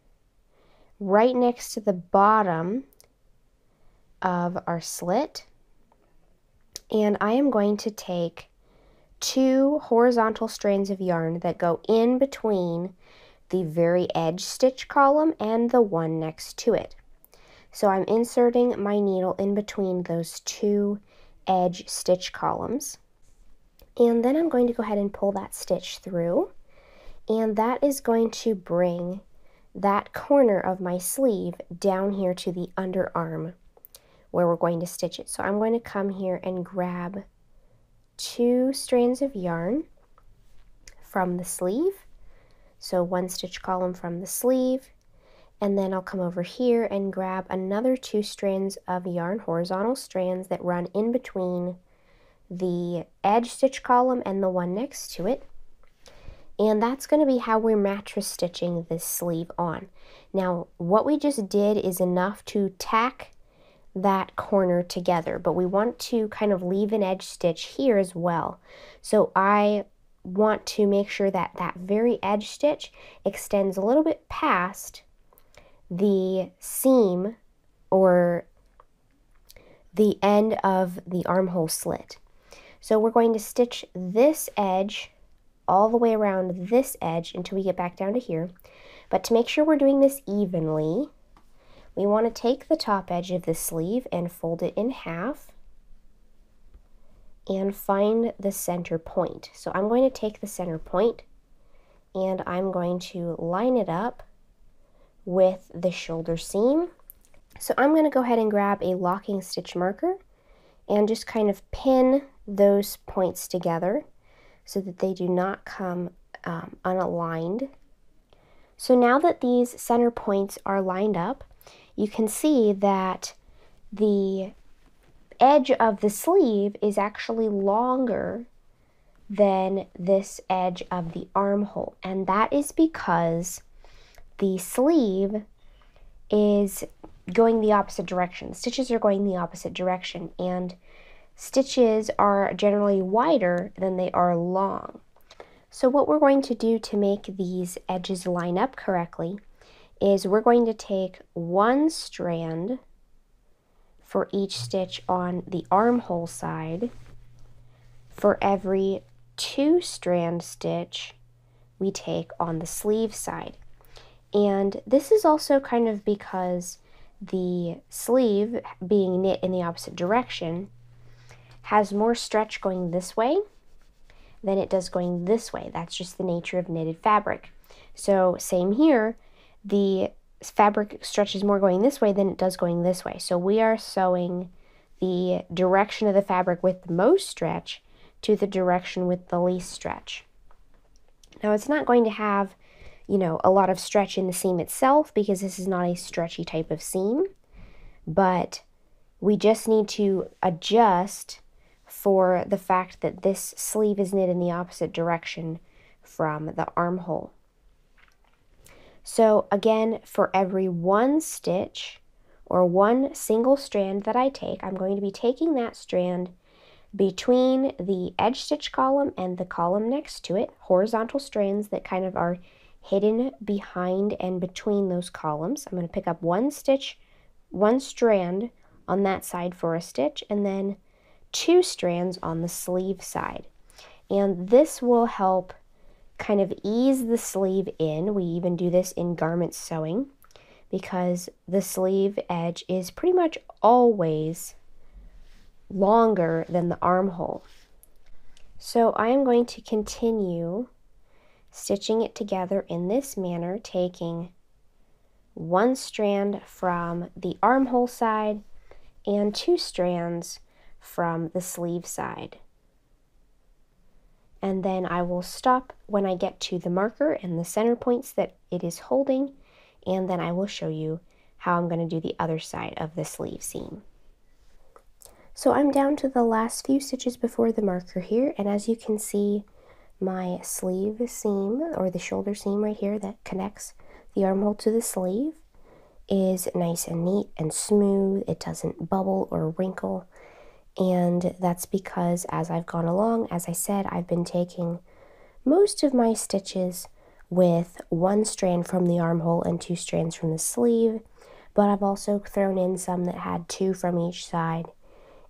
right next to the bottom of our slit, and I am going to take two horizontal strands of yarn that go in between the very edge stitch column and the one next to it. So I'm inserting my needle in between those two edge stitch columns, and then I'm going to go ahead and pull that stitch through. And that is going to bring that corner of my sleeve down here to the underarm where we're going to stitch it. So I'm going to come here and grab two strands of yarn from the sleeve. So one stitch column from the sleeve, and then I'll come over here and grab another two strands of yarn, horizontal strands that run in between the edge stitch column and the one next to it. And that's going to be how we're mattress stitching this sleeve on. Now, what we just did is enough to tack that corner together, but we want to kind of leave an edge stitch here as well. So I want to make sure that that very edge stitch extends a little bit past the seam or the end of the armhole slit. So we're going to stitch this edge all the way around this edge until we get back down to here. But to make sure we're doing this evenly, we want to take the top edge of the sleeve and fold it in half and find the center point. So I'm going to take the center point and I'm going to line it up with the shoulder seam. So I'm going to go ahead and grab a locking stitch marker and just kind of pin those points together so that they do not come unaligned. So now that these center points are lined up, you can see that the edge of the sleeve is actually longer than this edge of the armhole, and that is because the sleeve is going the opposite direction. Stitches are going the opposite direction, and stitches are generally wider than they are long. So what we're going to do to make these edges line up correctly is we're going to take one strand for each stitch on the armhole side. For every two strand stitch we take on the sleeve side. And this is also kind of because the sleeve, being knit in the opposite direction, has more stretch going this way than it does going this way. That's just the nature of knitted fabric. So same here, the fabric stretches more going this way than it does going this way. So we are sewing the direction of the fabric with the most stretch to the direction with the least stretch. Now it's not going to have, you know, a lot of stretch in the seam itself because this is not a stretchy type of seam, but we just need to adjust for the fact that this sleeve is knit in the opposite direction from the armhole. So again, for every one stitch or one single strand that I take, I'm going to be taking that strand between the edge stitch column and the column next to it, horizontal strands that kind of are hidden behind and between those columns. I'm going to pick up one stitch, one strand on that side for a stitch, and then two strands on the sleeve side. And this will help kind of ease the sleeve in. We even do this in garment sewing because the sleeve edge is pretty much always longer than the armhole. So I am going to continue stitching it together in this manner, taking one strand from the armhole side and two strands from the sleeve side. And then I will stop when I get to the marker and the center points that it is holding, and then I will show you how I'm going to do the other side of the sleeve seam. So I'm down to the last few stitches before the marker here, and as you can see, my sleeve seam, or the shoulder seam right here that connects the armhole to the sleeve, is nice and neat and smooth. It doesn't bubble or wrinkle, and that's because as I've gone along, as I said, I've been taking most of my stitches with one strand from the armhole and two strands from the sleeve, but I've also thrown in some that had two from each side,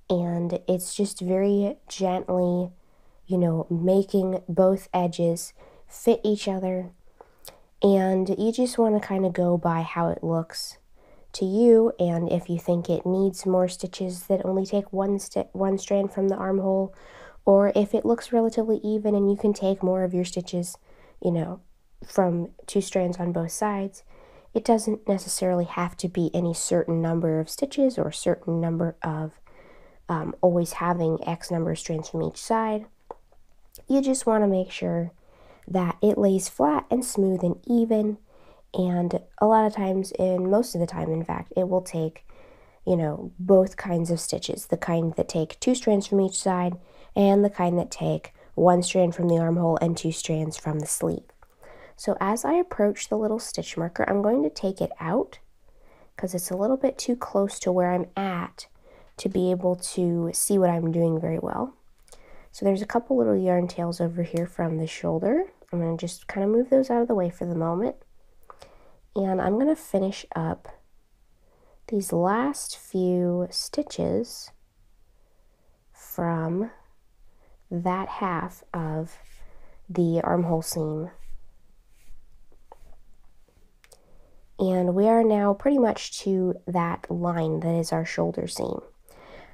and it's just very gently, you know, making both edges fit each other. And you just want to kind of go by how it looks to you, and if you think it needs more stitches that only take one strand from the armhole, or if it looks relatively even and you can take more of your stitches, you know, from two strands on both sides. It doesn't necessarily have to be any certain number of stitches or certain number of always having X number of strands from each side. You just want to make sure that it lays flat and smooth and even, and a lot of times, and most of the time in fact, it will take, you know, both kinds of stitches, the kind that take two strands from each side and the kind that take one strand from the armhole and two strands from the sleeve. So as I approach the little stitch marker, I'm going to take it out because it's a little bit too close to where I'm at to be able to see what I'm doing very well. So there's a couple little yarn tails over here from the shoulder. I'm going to just kind of move those out of the way for the moment. and I'm going to finish up these last few stitches from that half of the armhole seam. And we are now pretty much to that line that is our shoulder seam.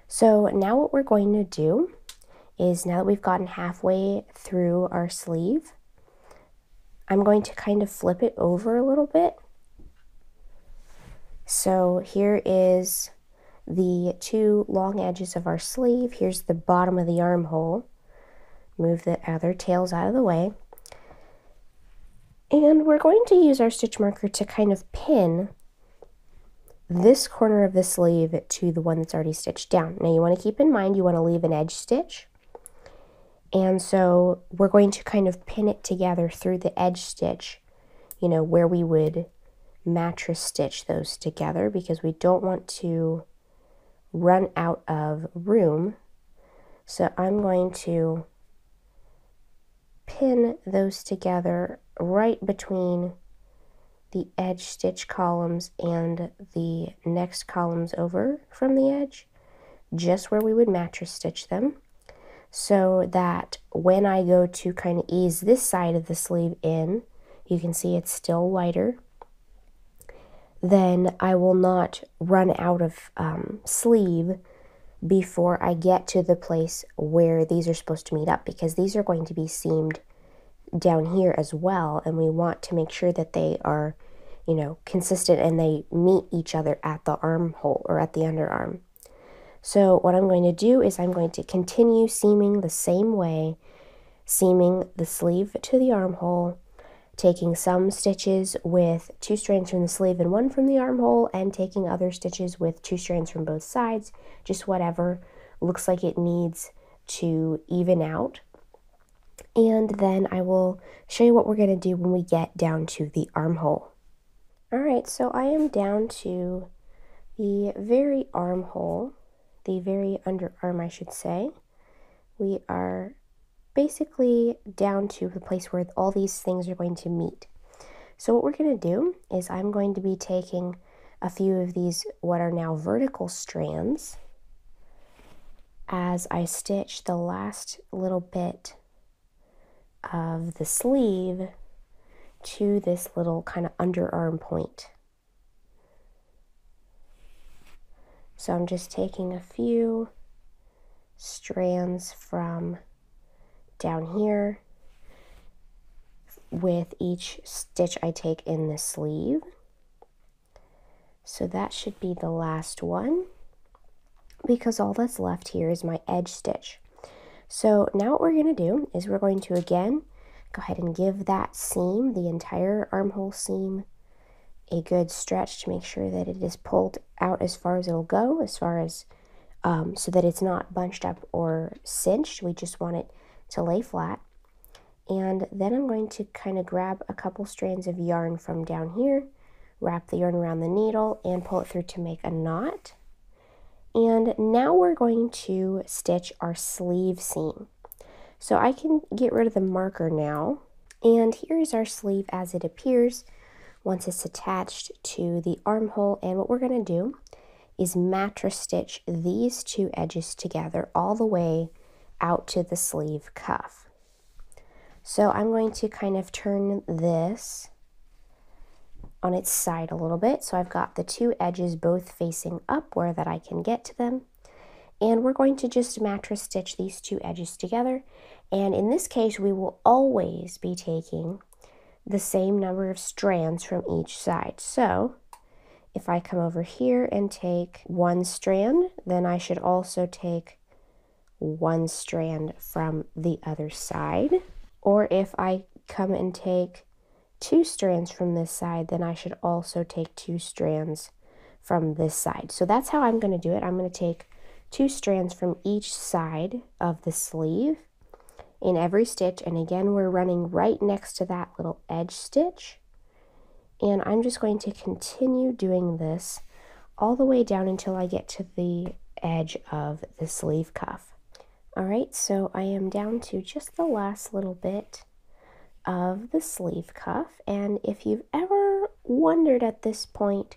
So now what we're going to do is, now that we've gotten halfway through our sleeve, I'm going to kind of flip it over a little bit. So here is the two long edges of our sleeve. Here's the bottom of the armhole. Move the other tails out of the way. And we're going to use our stitch marker to kind of pin this corner of the sleeve to the one that's already stitched down. Now you want to keep in mind you want to leave an edge stitch. And so we're going to kind of pin it together through the edge stitch, you know, where we would mattress stitch those together, because we don't want to run out of room. So I'm going to pin those together right between the edge stitch columns and the next columns over from the edge, just where we would mattress stitch them, so that when I go to kind of ease this side of the sleeve in, you can see it's still lighter, then I will not run out of sleeve before I get to the place where these are supposed to meet up, because these are going to be seamed down here as well, and we want to make sure that they are, you know, consistent and they meet each other at the armhole or at the underarm. So what I'm going to do is I'm going to continue seaming the same way, seaming the sleeve to the armhole, taking some stitches with two strands from the sleeve and one from the armhole, and taking other stitches with two strands from both sides, just whatever looks like it needs to even out. And then I will show you what we're going to do when we get down to the armhole. Alright, so I am down to the very armhole, the very underarm I should say. We are basically down to the place where all these things are going to meet. So what we're going to do is I'm going to be taking a few of these what are now vertical strands as I stitch the last little bit of the sleeve to this little kind of underarm point. So I'm just taking a few strands from down here with each stitch I take in the sleeve. So that should be the last one, because all that's left here is my edge stitch. So now what we're going to do is we're going to again go ahead and give that seam, the entire armhole seam, a good stretch to make sure that it is pulled out as far as it'll go, as far as so that it's not bunched up or cinched. We just want it to lay flat. And then I'm going to kind of grab a couple strands of yarn from down here, wrap the yarn around the needle, and pull it through to make a knot. And now we're going to stitch our sleeve seam. So I can get rid of the marker now. And here's our sleeve as it appears once it's attached to the armhole. And what we're going to do is mattress stitch these two edges together all the way out to the sleeve cuff. So I'm going to kind of turn this on its side a little bit, so I've got the two edges both facing up where that I can get to them, and we're going to just mattress stitch these two edges together. And in this case we will always be taking the same number of strands from each side. So if I come over here and take one strand, then I should also take one strand from the other side. Or if I come and take two strands from this side, then I should also take two strands from this side. So that's how I'm going to do it. I'm going to take two strands from each side of the sleeve in every stitch, and again we're running right next to that little edge stitch, and I'm just going to continue doing this all the way down until I get to the edge of the sleeve cuff. Alright, so I am down to just the last little bit of the sleeve cuff, and if you've ever wondered at this point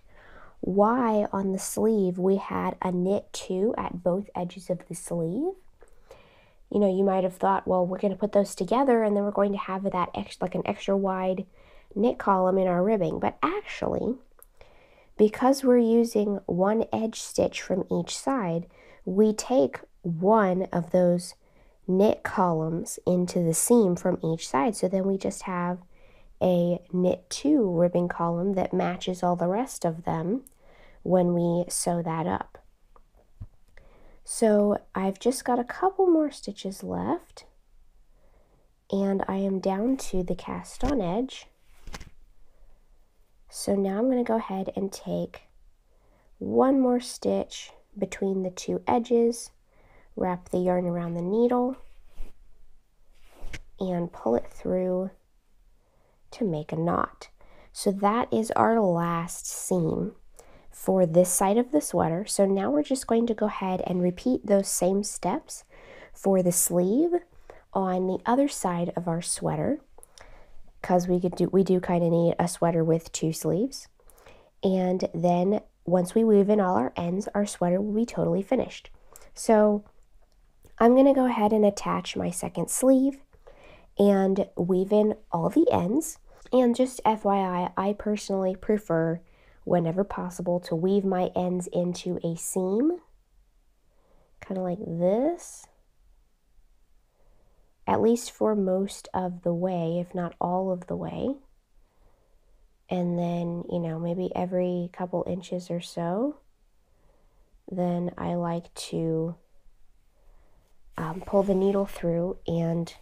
why on the sleeve we had a knit two at both edges of the sleeve. You know, you might have thought, well, we're going to put those together and then we're going to have that extra, like an extra wide knit column in our ribbing. But actually, because we're using one edge stitch from each side, we take one of those knit columns into the seam from each side. So then we just have a knit two ribbing column that matches all the rest of them when we sew that up. So I've just got a couple more stitches left, and I am down to the cast on edge. So now I'm going to go ahead and take one more stitch between the two edges, wrap the yarn around the needle, and pull it through to make a knot. So that is our last seam for this side of the sweater. So now we're just going to go ahead and repeat those same steps for the sleeve on the other side of our sweater, because we do kind of need a sweater with two sleeves. And then once we weave in all our ends, our sweater will be totally finished. So I'm going to go ahead and attach my second sleeve and weave in all the ends. And just FYI, I personally prefer, whenever possible, to weave my ends into a seam, kind of like this, at least for most of the way, if not all of the way. And then, you know, maybe every couple inches or so, then I like to pull the needle through and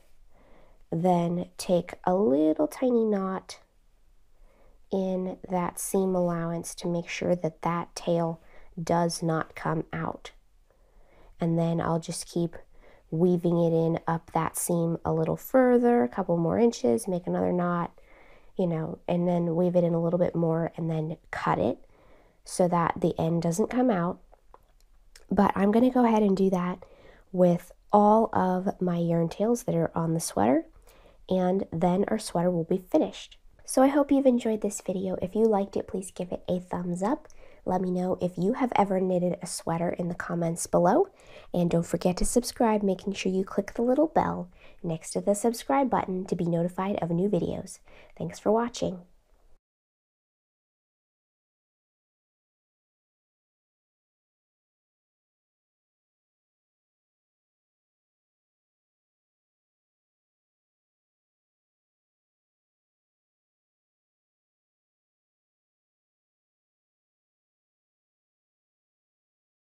then take a little tiny knot in that seam allowance to make sure that that tail does not come out. And then I'll just keep weaving it in up that seam a little further, a couple more inches, make another knot, you know, and then weave it in a little bit more and then cut it so that the end doesn't come out. But I'm going to go ahead and do that with all of my yarn tails that are on the sweater, and then our sweater will be finished. So I hope you've enjoyed this video. If you liked it, please give it a thumbs up. Let me know if you have ever knitted a sweater in the comments below. And don't forget to subscribe, making sure you click the little bell next to the subscribe button to be notified of new videos. Thanks for watching.